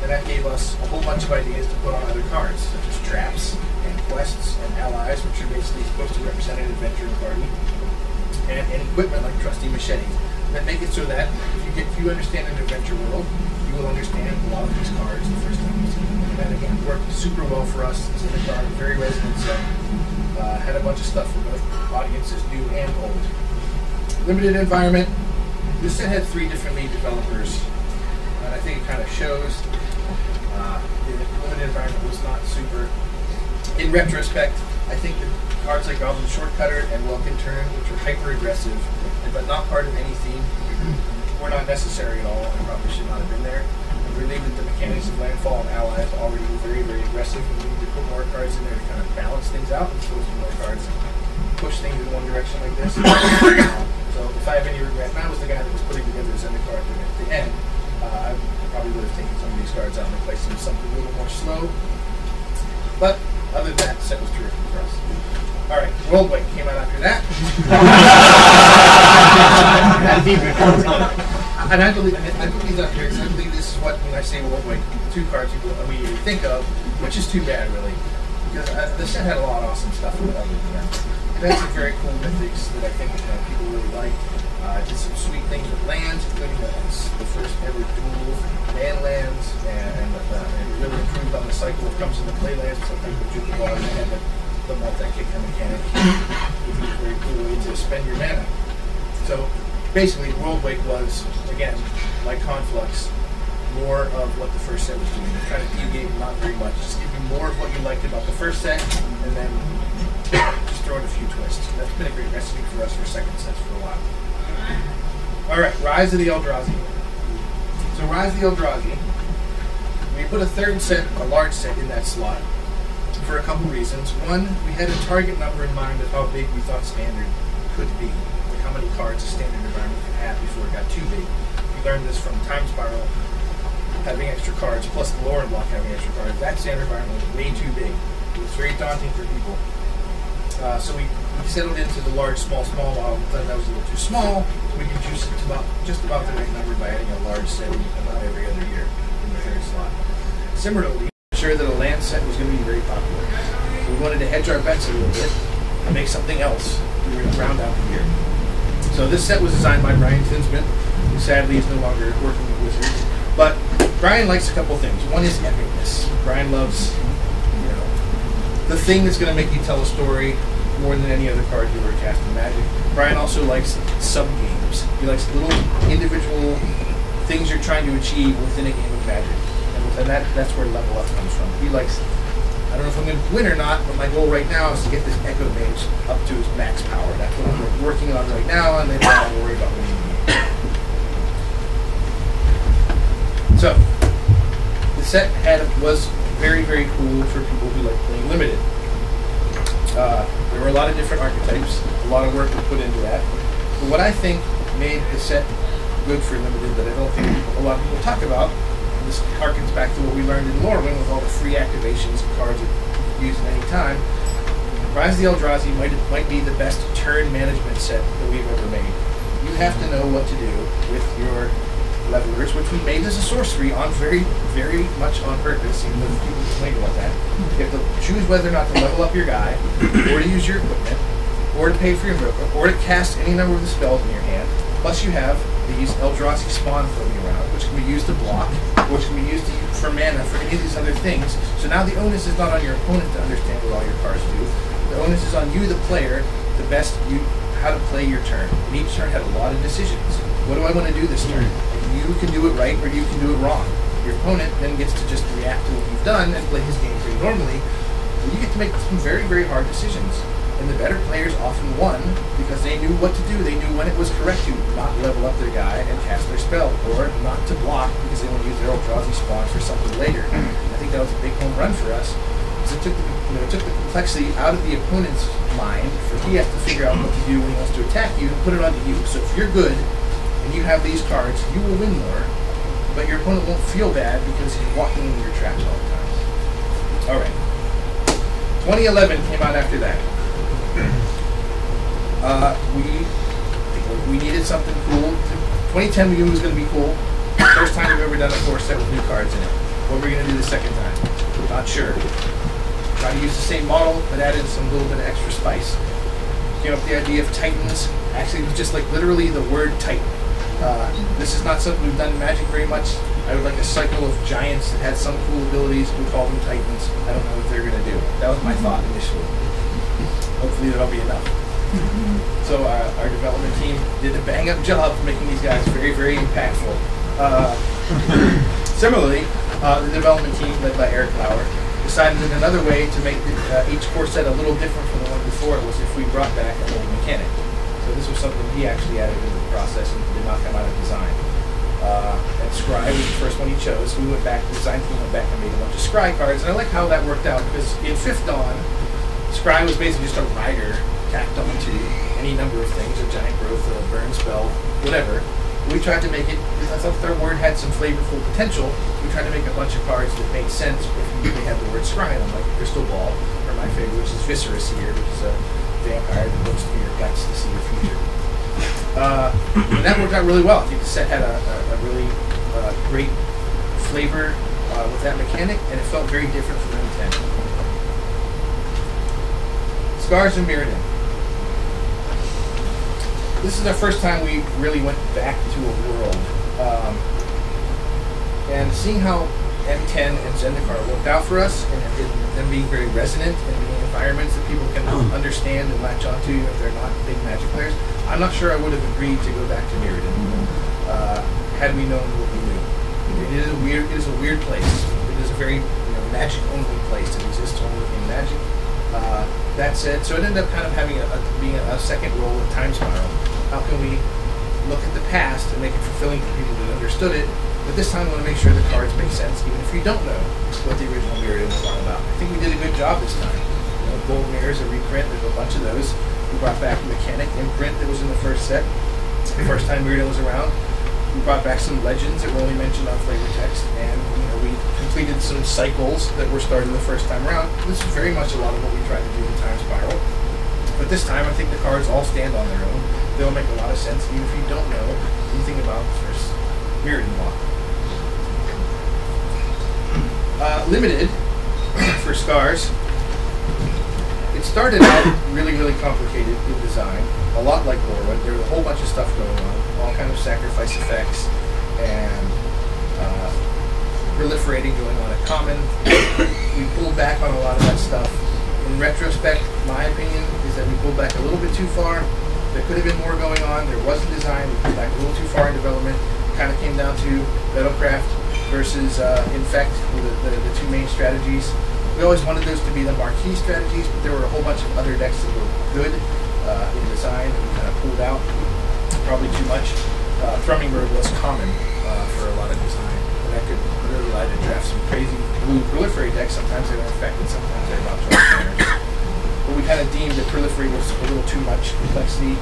and that gave us a whole bunch of ideas to put on other cards, such as traps and quests and allies, which are basically supposed to represent an adventuring party. And, and equipment like trusty machetes that make it so that if you, get, if you understand an adventure world, you will understand a lot of these cards the first time you see them. And that again worked super well for us. It's in the card, very resonant set. Uh, had a bunch of stuff for both audiences, new and old. Limited environment. This set had three different lead developers, and I think it kind of shows. Uh, the limited environment was not super. In retrospect, I think that cards like Goblin Shortcutter and Welkin Turn, which are hyper-aggressive, but not part of any theme, were not necessary at all, and probably should not have been there. And we believe that the mechanics of landfall and allies already were very, very aggressive, and we need to put more cards in there to kind of balance things out, and throw some more cards and push things in one direction like this. So if I have any regret, and I was the guy that was putting together this Zendikar thing at the end, uh, I probably would have taken some of these cards out and replaced them with something a little more slow. But other than that, the set was terrific for us. Alright, Worldwake came out after that. And I believe, I put these up here because I believe this is what, when I say Worldwake, two cards people immediately think of, which is too bad, really. Because I, the set had a lot of awesome stuff in it. It had some very cool mythics that I think you know, people really liked. Uh, did some sweet things with lands, including the, the first ever duel man lands, and, and uh, it really improved on the cycle that comes into play lands, so people do the ball and they had the, the multi-kicker mechanic, which was a very cool way to spend your mana. So basically, Worldwake was, again, like Conflux, more of what the first set was doing. Trying to deviate not very much, just give you more of what you liked about the first set, and then just throw in a few twists. That's been a great recipe for us for second sets for a while. Alright, Rise of the Eldrazi. So Rise of the Eldrazi, we put a third set, a large set, in that slot for a couple reasons. One, we had a target number in mind of how big we thought Standard could be, like how many cards a Standard environment could have before it got too big. We learned this from Time Spiral, having extra cards, plus the Lorwyn block having extra cards. That Standard environment was way too big. It was very daunting for people. Uh, so we, we settled into the large, small, small model. We thought that was a little too small. We could juice it to about, just about the right number by adding a large set about every other year in the third slot. Similarly, we were sure that a land set was going to be very popular. So we wanted to hedge our bets a little bit and make something else we were going to round out the year. So this set was designed by Brian Tinsman, who sadly is no longer working with Wizards. But Brian likes a couple things. One is epicness. Brian loves the thing that's going to make you tell a story more than any other card you ever cast in Magic. Brian also likes sub-games. He likes little individual things you're trying to achieve within a game of Magic. And, within that, that's where level up comes from. He likes, I don't know if I'm going to win or not, but my goal right now is to get this Echo Mage up to its max power. That's what I'm working on right now, and then I don't worry about winning the game. So, the set had was... very, very cool for people who like playing limited. Uh, there were a lot of different archetypes, a lot of work was put into that. But what I think made the set good for limited that I don't think a lot of people talk about, and this harkens back to what we learned in Lorwyn with all the free activations of cards you can use at any time, Rise of the Eldrazi might, might be the best turn management set that we've ever made. You have to know what to do with your levelers, which we made as a sorcery on very, very much on purpose, even though people complain about that. You have to choose whether or not to level up your guy, or to use your equipment, or to pay for your movement, or to cast any number of the spells in your hand. Plus you have these Eldrazi spawn floating around, which can be used to block, which can be used to use for mana, for any of these other things. So now the onus is not on your opponent to understand what all your cards do. The onus is on you, the player, the best you how to play your turn. And each turn had a lot of decisions. What do I want to do this turn? You can do it right, or you can do it wrong. Your opponent then gets to just react to what you've done and play his game pretty normally. And you get to make some very, very hard decisions. And the better players often won because they knew what to do. They knew when it was correct to not level up their guy and cast their spell, or not to block because they want to use their Eldrazi spawn for something later. And I think that was a big home run for us. It took, the, you know, it took the complexity out of the opponent's mind, for he has to figure out what to do when he wants to attack you and put it onto you. So if you're good and you have these cards, you will win more, but your opponent won't feel bad because he's walking into your traps all the time. Alright. twenty eleven came out after that. Uh, we we needed something cool. twenty ten we knew was going to be cool. First time we've ever done a core set with new cards in it. What were we going to do the second time? Not sure. Try to use the same model, but added some little bit of extra spice. Came up with the idea of Titans. Actually, it was just like literally the word Titan. Uh, this is not something we've done in Magic very much. I would like a cycle of giants that had some cool abilities. We call them Titans. I don't know what they're going to do. That was my thought initially. Hopefully that'll be enough. So uh, our development team did a bang-up job making these guys very, very impactful. Uh, similarly, uh, the development team led by Eric Lauer decided that another way to make the, uh, each core set a little different from the one before was if we brought back an old mechanic. So this was something he actually added into the process and did not come out of design. Uh, and Scry was the first one he chose. We went back, the design team went back and made a bunch of Scry cards, and I like how that worked out because in Fifth Dawn, Scry was basically just a rider tacked onto any number of things, a giant growth, a burn spell, whatever. We tried to make it, I thought the third word had some flavorful potential. We tried to make a bunch of cards that made sense if they had the word scry on them, like Crystal Ball, or my favorite, which is Viscerous here, which is a vampire that looks through your guts to see your future. Uh, and that worked out really well. I think the set had a, a, a really uh, great flavor uh, with that mechanic, and it felt very different from Room ten. Scars and Mirrodin. This is the first time we really went back to a world. Um, and seeing how M ten and Zendikar worked out for us, and it, it, them being very resonant and being environments that people can understand and latch onto if they're not big Magic players, I'm not sure I would have agreed to go back to Mirrodin uh, had we known what we knew. It is a weird, it is a weird place. It is a very, you know, Magic-only place that exists only in Magic. Uh, that said, so it ended up kind of having a, a being a, a second role with Time Spiral. How can we look at the past and make it fulfilling for people that understood it? But this time, we want to make sure the cards make sense, even if you don't know what the original Mirrodin was all about. I think we did a good job this time. You know, Gold Mirrors, a reprint. There's a bunch of those. We brought back the mechanic imprint that was in the first set. The first time Mirrodin was around, we brought back some Legends that were only mentioned on flavor text, and you know, we completed some cycles that were started the first time around. This is very much a lot of what we tried to do in Time Spiral. But this time, I think the cards all stand on their own. They'll make a lot of sense, even if you don't know anything about the first Mirrodin block. Uh, limited for Scars. It started out really, really complicated in design, a lot like Lorwyn. There was a whole bunch of stuff going on, all kind of sacrifice effects and uh, proliferating going on at Common. We pulled back on a lot of that stuff. In retrospect, my opinion is that we pulled back a little bit too far. There could have been more going on. There wasn't design. We pulled back a little too far in development. It kind of came down to Battlecraft versus uh, Infect, the, the, the two main strategies. We always wanted those to be the marquee strategies, but there were a whole bunch of other decks that were good uh, in design and kind of pulled out. Probably too much. Uh, Thrummingberg was common uh, for a lot of design, and that could really allow you to draft some crazy blue proliferate decks. Sometimes they were Infected, sometimes they were about twelve. But we kind of deemed that proliferate was a little too much complexity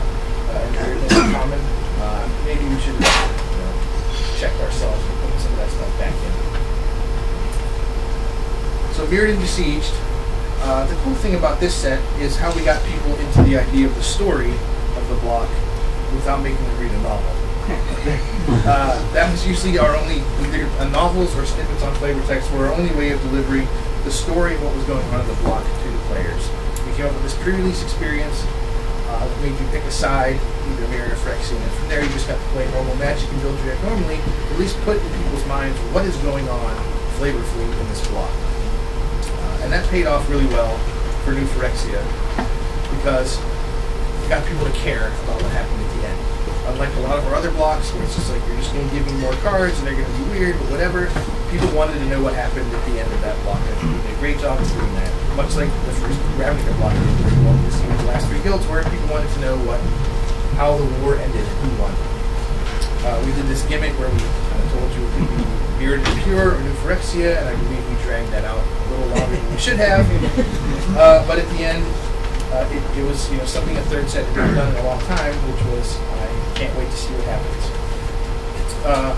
uh, and weirdness in common. Uh, maybe we should, you know, check ourselves and put some of that stuff back in. So Mirrodin Besieged. Uh, the cool thing about this set is how we got people into the idea of the story of the block without making them read a novel. uh, that was usually our only, either novels or snippets on flavor text were our only way of delivering the story of what was going on in the block to the players. Came up with this pre-release experience, uh, uh, that made you pick a side, either Mirrodin or Phyrexian, and from there you just have to play normal Magic and build your deck normally, at least put in people's minds what is going on flavorfully in this block. Uh, and that paid off really well for New Phyrexia, because it got people to care about what happened at the end. Unlike a lot of our other blocks, where it's just like, you're just going to give me more cards, and they're going to be weird, but whatever, people wanted to know what happened at the end of that block. I think they did a great job of doing that. Much like the first Ravnica block, well, this year, the last three guilds where people wanted to know what, how the war ended, who won. Uh, we did this gimmick where we kind of told you it could be Mirrodin Pure or New Phyrexia, and I believe we dragged that out a little longer than we should have. Uh, but at the end, uh, it, it was you know something a third set had not done in a long time, which was, I can't wait to see what happens. Uh,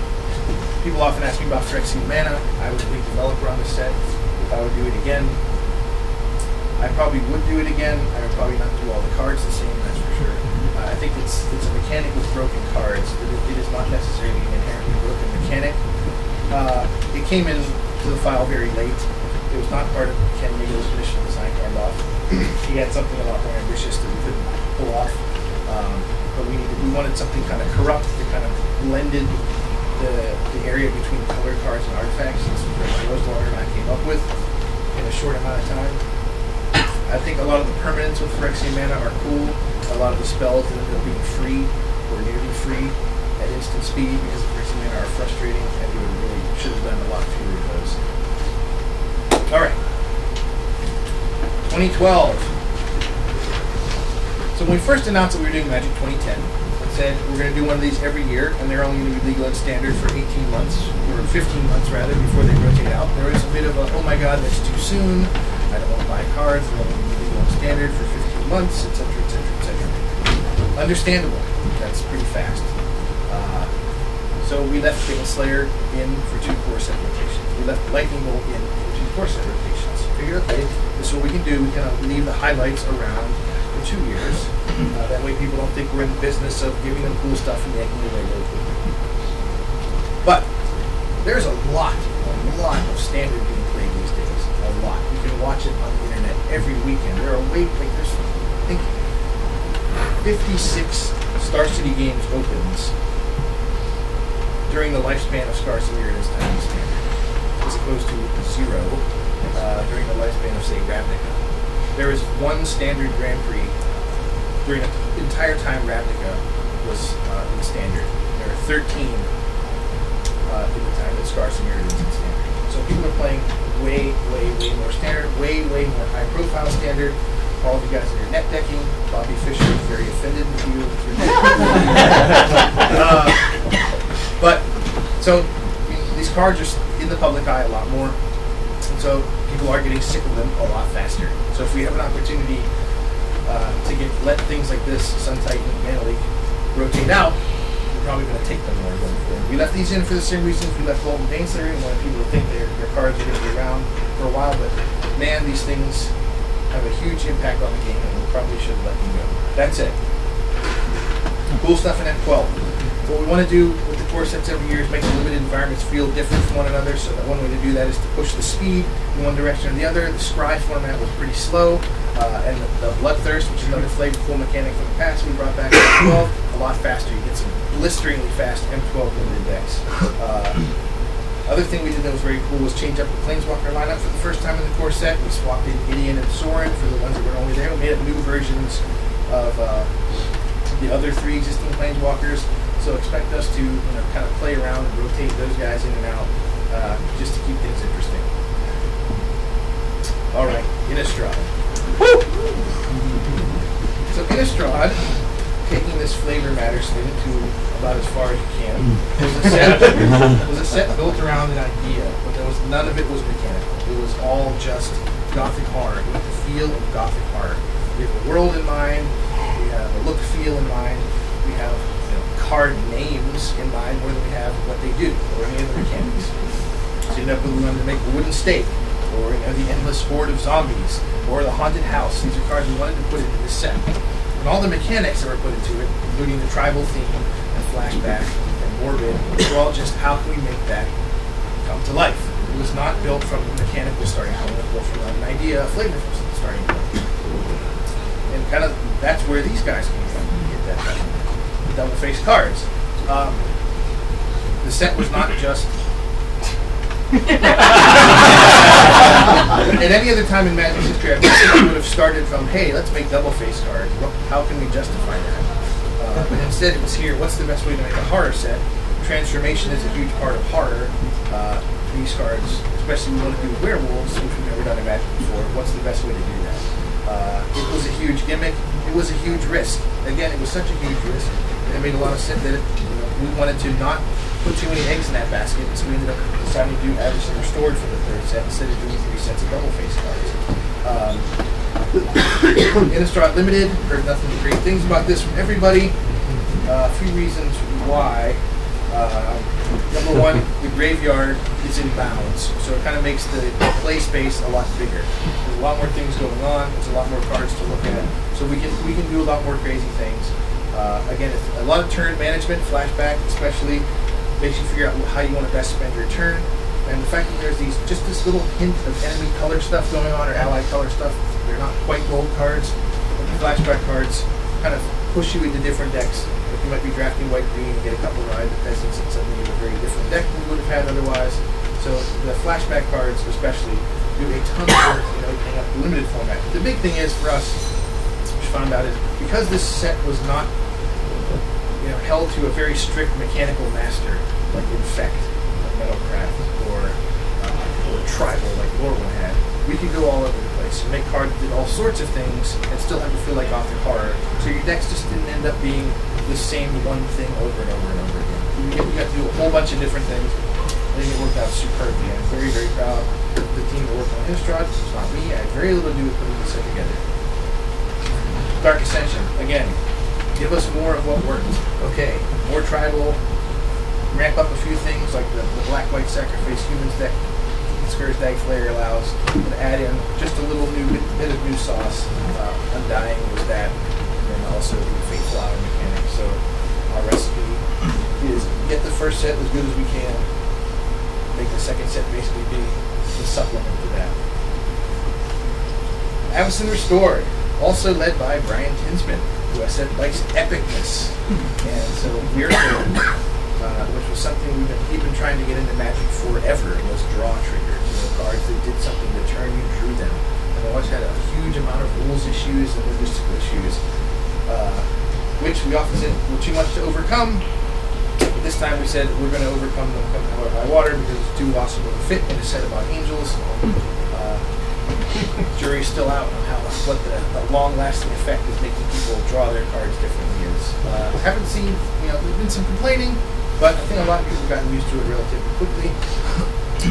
People often ask me about Phyrexian mana. I was a big developer on the set. If I would do it again, I probably would do it again. I would probably not do all the cards the same, that's for sure. Uh, I think it's it's a mechanic with broken cards. It, it is not necessarily an inherently broken mechanic. Uh, it came into the file very late. It was not part of Ken Nagel's initial design handoff. He had something a lot more ambitious that we couldn't pull off. Um, but we needed, we wanted something kind of corrupt that kind of blended The, the area between color cards and artifacts. That's what Rose and I came up with in a short amount of time. I think a lot of the permanents with Phyrexian mana are cool. A lot of the spells that end up being free or nearly free at instant speed because Phyrexian mana are frustrating, and we really should have done a lot fewer of those. Alright. twenty twelve. So when we first announced that we were doing Magic twenty ten, said we're going to do one of these every year, and they're only going to be legal and standard for eighteen months, or fifteen months rather, before they rotate out. There was a bit of a, oh my god, that's too soon, I don't want to buy cards, they're only going to be legal and standard for fifteen months, et cetera, et cetera, et cetera. Understandable, that's pretty fast. Uh, so we left Fatal Slayer in for two core set rotations. We left Lightning Bolt in for two core set rotations. Figure, okay, this is what we can do, we kind of leave the highlights around for two years. Uh, that way people don't think we're in the business of giving them cool stuff and yanking away really quickly. But there's a lot, a lot of standard being played these days. A lot. You can watch it on the internet every weekend. There are way, like there's, I think, fifty-six Star City Games opens during the lifespan of Star City or this time standard, as opposed to zero uh, during the lifespan of, say, Ravnica. There is one standard Grand Prix during the entire time Ravnica was uh, in the standard. There are thirteen uh, in the time that Scar Samaria was in standard. So people are playing way, way, way more standard, way, way more high profile standard. All of you guys that are net decking, Bobby Fischer is very offended with you. uh, but, so, I mean, these cards are in the public eye a lot more. And so people are getting sick of them a lot faster. So if we have an opportunity Uh, to get let things like this, Sun Titan and Mana Leak, rotate out, we're probably going to take them more going forward. We left these in for the same reasons we left Golden Baneslayer, and wanted people to think their, their cards are going to be around for a while, but man, these things have a huge impact on the game, and we probably should let them go. That's it. Cool stuff in M twelve. What we want to do with the core sets every year is make the limited environments feel different from one another, so that one way to do that is to push the speed in one direction or the other. The Scry format was pretty slow. Uh, and the, the Bloodthirst, which is another flavorful mechanic from the past we brought back in M twelve, a lot faster. You get some blisteringly fast M twelve limited decks. Uh, other thing we did that was very cool was change up the Planeswalker lineup for the first time in the core set. We swapped in Gideon and Sorin for the ones that were only there. We made up new versions of uh, the other three existing Planeswalkers. So expect us to you know, kind of play around and rotate those guys in and out uh, just to keep things interesting. All right, Innistrad. Woo! So Innistrad, taking this flavor matters thing to about as far as you can, was a set, was a set built around an idea, but there was none of it was mechanical. It was all just Gothic horror, with the feel of Gothic horror. We have a world in mind, we have a look feel in mind, we have you know, card names in mind more than we have what they do or any of the mechanics. So you end up with we wanted to make a wooden stake, or you know, the endless horde of zombies, or the haunted house. These are cards we wanted to put into this set. And all the mechanics that were put into it, including the tribal theme, and flashback, and morbid, were all just how can we make that come to life? It was not built from a mechanical starting point, it was built from an idea, a flavorful starting point. and kind of that's where these guys come from. You get that double, double faced cards. Um, the set was not just. At any other time in Magic's history, I think we would have started from, hey, let's make double faced cards. How can we justify that? Uh, but instead, it was here. What's the best way to make a horror set? Transformation is a huge part of horror. Uh, these cards, especially we want to do werewolves, which we've never done in Magic before. What's the best way to do that? Uh, it was a huge gimmick. It was a huge risk. Again, it was such a huge risk. It made a lot of sense that it, you know, we wanted to not put too many eggs in that basket, so we ended up deciding to do Average and Restored for the third set instead of doing three sets of double face cards. Um, Innistrad Limited, heard nothing but great things about this from everybody. Uh, a few reasons why. Uh, number one, the graveyard is in bounds, so it kind of makes the play space a lot bigger. There's a lot more things going on. There's a lot more cards to look at, so we can we can do a lot more crazy things. Uh, again, it's a lot of turn management, flashback, especially makes you figure out how you want to best spend your turn. And the fact that there's these just this little hint of enemy color stuff going on or allied color stuff. They're not quite gold cards, but the flashback cards kind of push you into different decks. Like you might be drafting white green and get a couple of Eye of the Peasants and suddenly you have a very different deck than you would have had otherwise. So the flashback cards especially do a ton of work in opening up the limited format. The big thing is for us, which we found out, is because this set was not, you know, held to a very strict mechanical master like Infect, like Metalcraft, or, uh, or Tribal like Lorwyn had, we could go all over the place and make cards that did all sorts of things and still have to feel like Gothic horror. So your decks just didn't end up being the same one thing over and over and over again. You got to do a whole bunch of different things. I think it worked out superbly. I'm very, very proud of the team that worked on Innistrad. It's not me. I had very little to do with putting this set together. Dark Ascension. Again, give us more of what worked. Okay, more tribal. Ramp up a few things like the, the black-white sacrifice humans deck. Scourge Dag Flare allows to add in just a little new bit, bit of new sauce. Uh, Undying was that, and also the Fate Flower mechanic. So our recipe is get the first set as good as we can, make the second set basically be the supplement to that. Avacyn Restored, also led by Brian Tinsman, who I said likes epicness, and so we're here. Uh, which was something we've been, we've been trying to get into Magic forever, was draw triggers, you know, cards that did something to turn you drew them. And I always had a huge amount of rules issues and logistical issues, uh, which we often said were too much to overcome. But this time we said we're going to overcome them come hell or high water because it's too awesome of a fit in a set about angels. Uh, jury's still out on how what the, the long-lasting effect is making people draw their cards differently is. Uh, haven't seen, you know, there's been some complaining. But I think a lot of people have gotten used to it relatively quickly.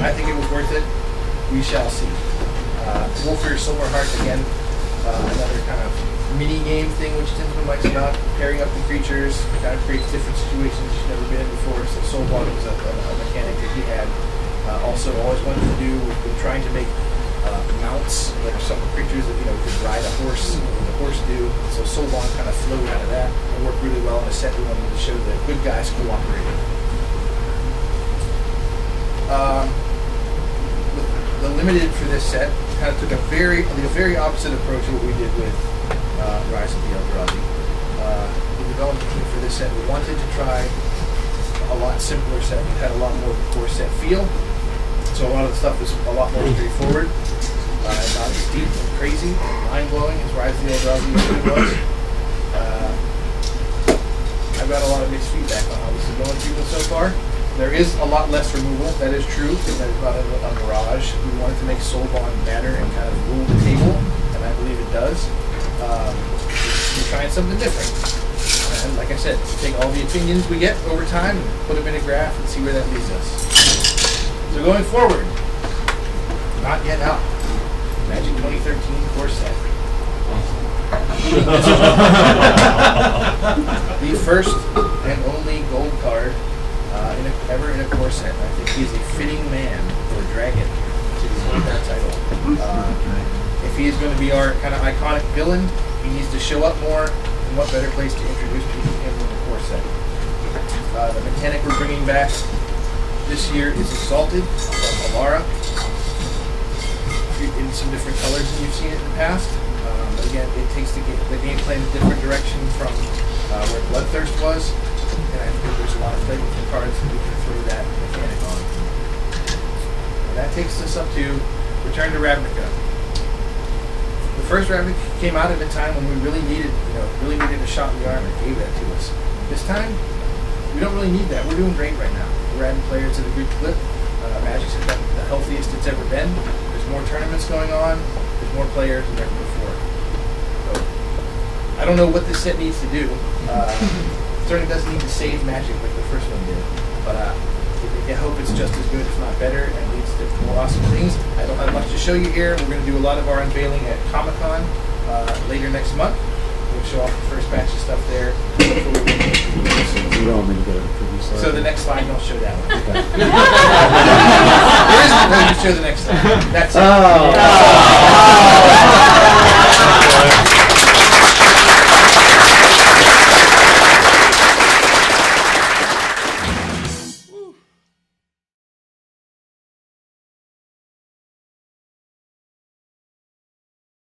I think it was worth it. We shall see. Uh, Wolfear Silverheart again, uh, another kind of mini game thing which Tinsman likes about pairing up the creatures. Kind of creates different situations you've never been in before. So Soul Bond was a, a, a mechanic that he had. Uh, also, always wanted to do with, with trying to make uh, mounts, like some creatures that, you know, could ride a horse or the horse do. So Soul Bond kind of flowed out of that. It worked really well in a set. We wanted to show that good guys cooperated. Um, the limited for this set kind of took a very, the very opposite approach to what we did with uh, Rise of the Eldrazi. Uh, the development team for this set, we wanted to try a lot simpler set. It had a lot more of a core set feel, so a lot of the stuff was a lot more straightforward, uh, not as deep and crazy and mind-blowing as Rise of the Eldrazi was. Uh, I've got a lot of mixed feedback on how this is going through so far. There is a lot less removal, that is true, because that is not a, a mirage. We wanted to make Soul Bond matter and kind of rule the table, and I believe it does. Um, we're trying something different. And like I said, take all the opinions we get over time, and put them in a graph, and see where that leads us. So going forward, not yet out. Magic twenty thirteen core set. The first and only gold card Uh, in a, ever in a core set. I think he is a fitting man for Dragon to deserve that title. Uh, if he is going to be our kind of iconic villain, he needs to show up more, and what better place to introduce people to him than a core set. Uh, the mechanic we're bringing back this year is Exalted from Alara in some different colors than you've seen it in the past. Um, again, it takes the game, the gameplay in a different direction from uh, where Bloodthirst was, and I think there's a lot of playable cards that we can throw that mechanic on. And that takes us up to Return to Ravnica. The first Ravnica came out at a time when we really needed, you know, really needed a shot in the arm, and gave that to us. This time, we don't really need that. We're doing great right now. We're adding players at a good clip. Uh, Magic's has been the healthiest it's ever been. There's more tournaments going on. There's more players than ever before. So, I don't know what this set needs to do. Uh, it certainly doesn't need to save Magic like the first one did. But uh, I hope it's just as good, if not better, and leads to more awesome things. I don't have much to show you here. We're going to do a lot of our unveiling at Comic-Con uh, later next month. We'll show off the first batch of stuff there. So the next slide, don't show that one. There's one where you show the next slide. That's it. Oh. Oh.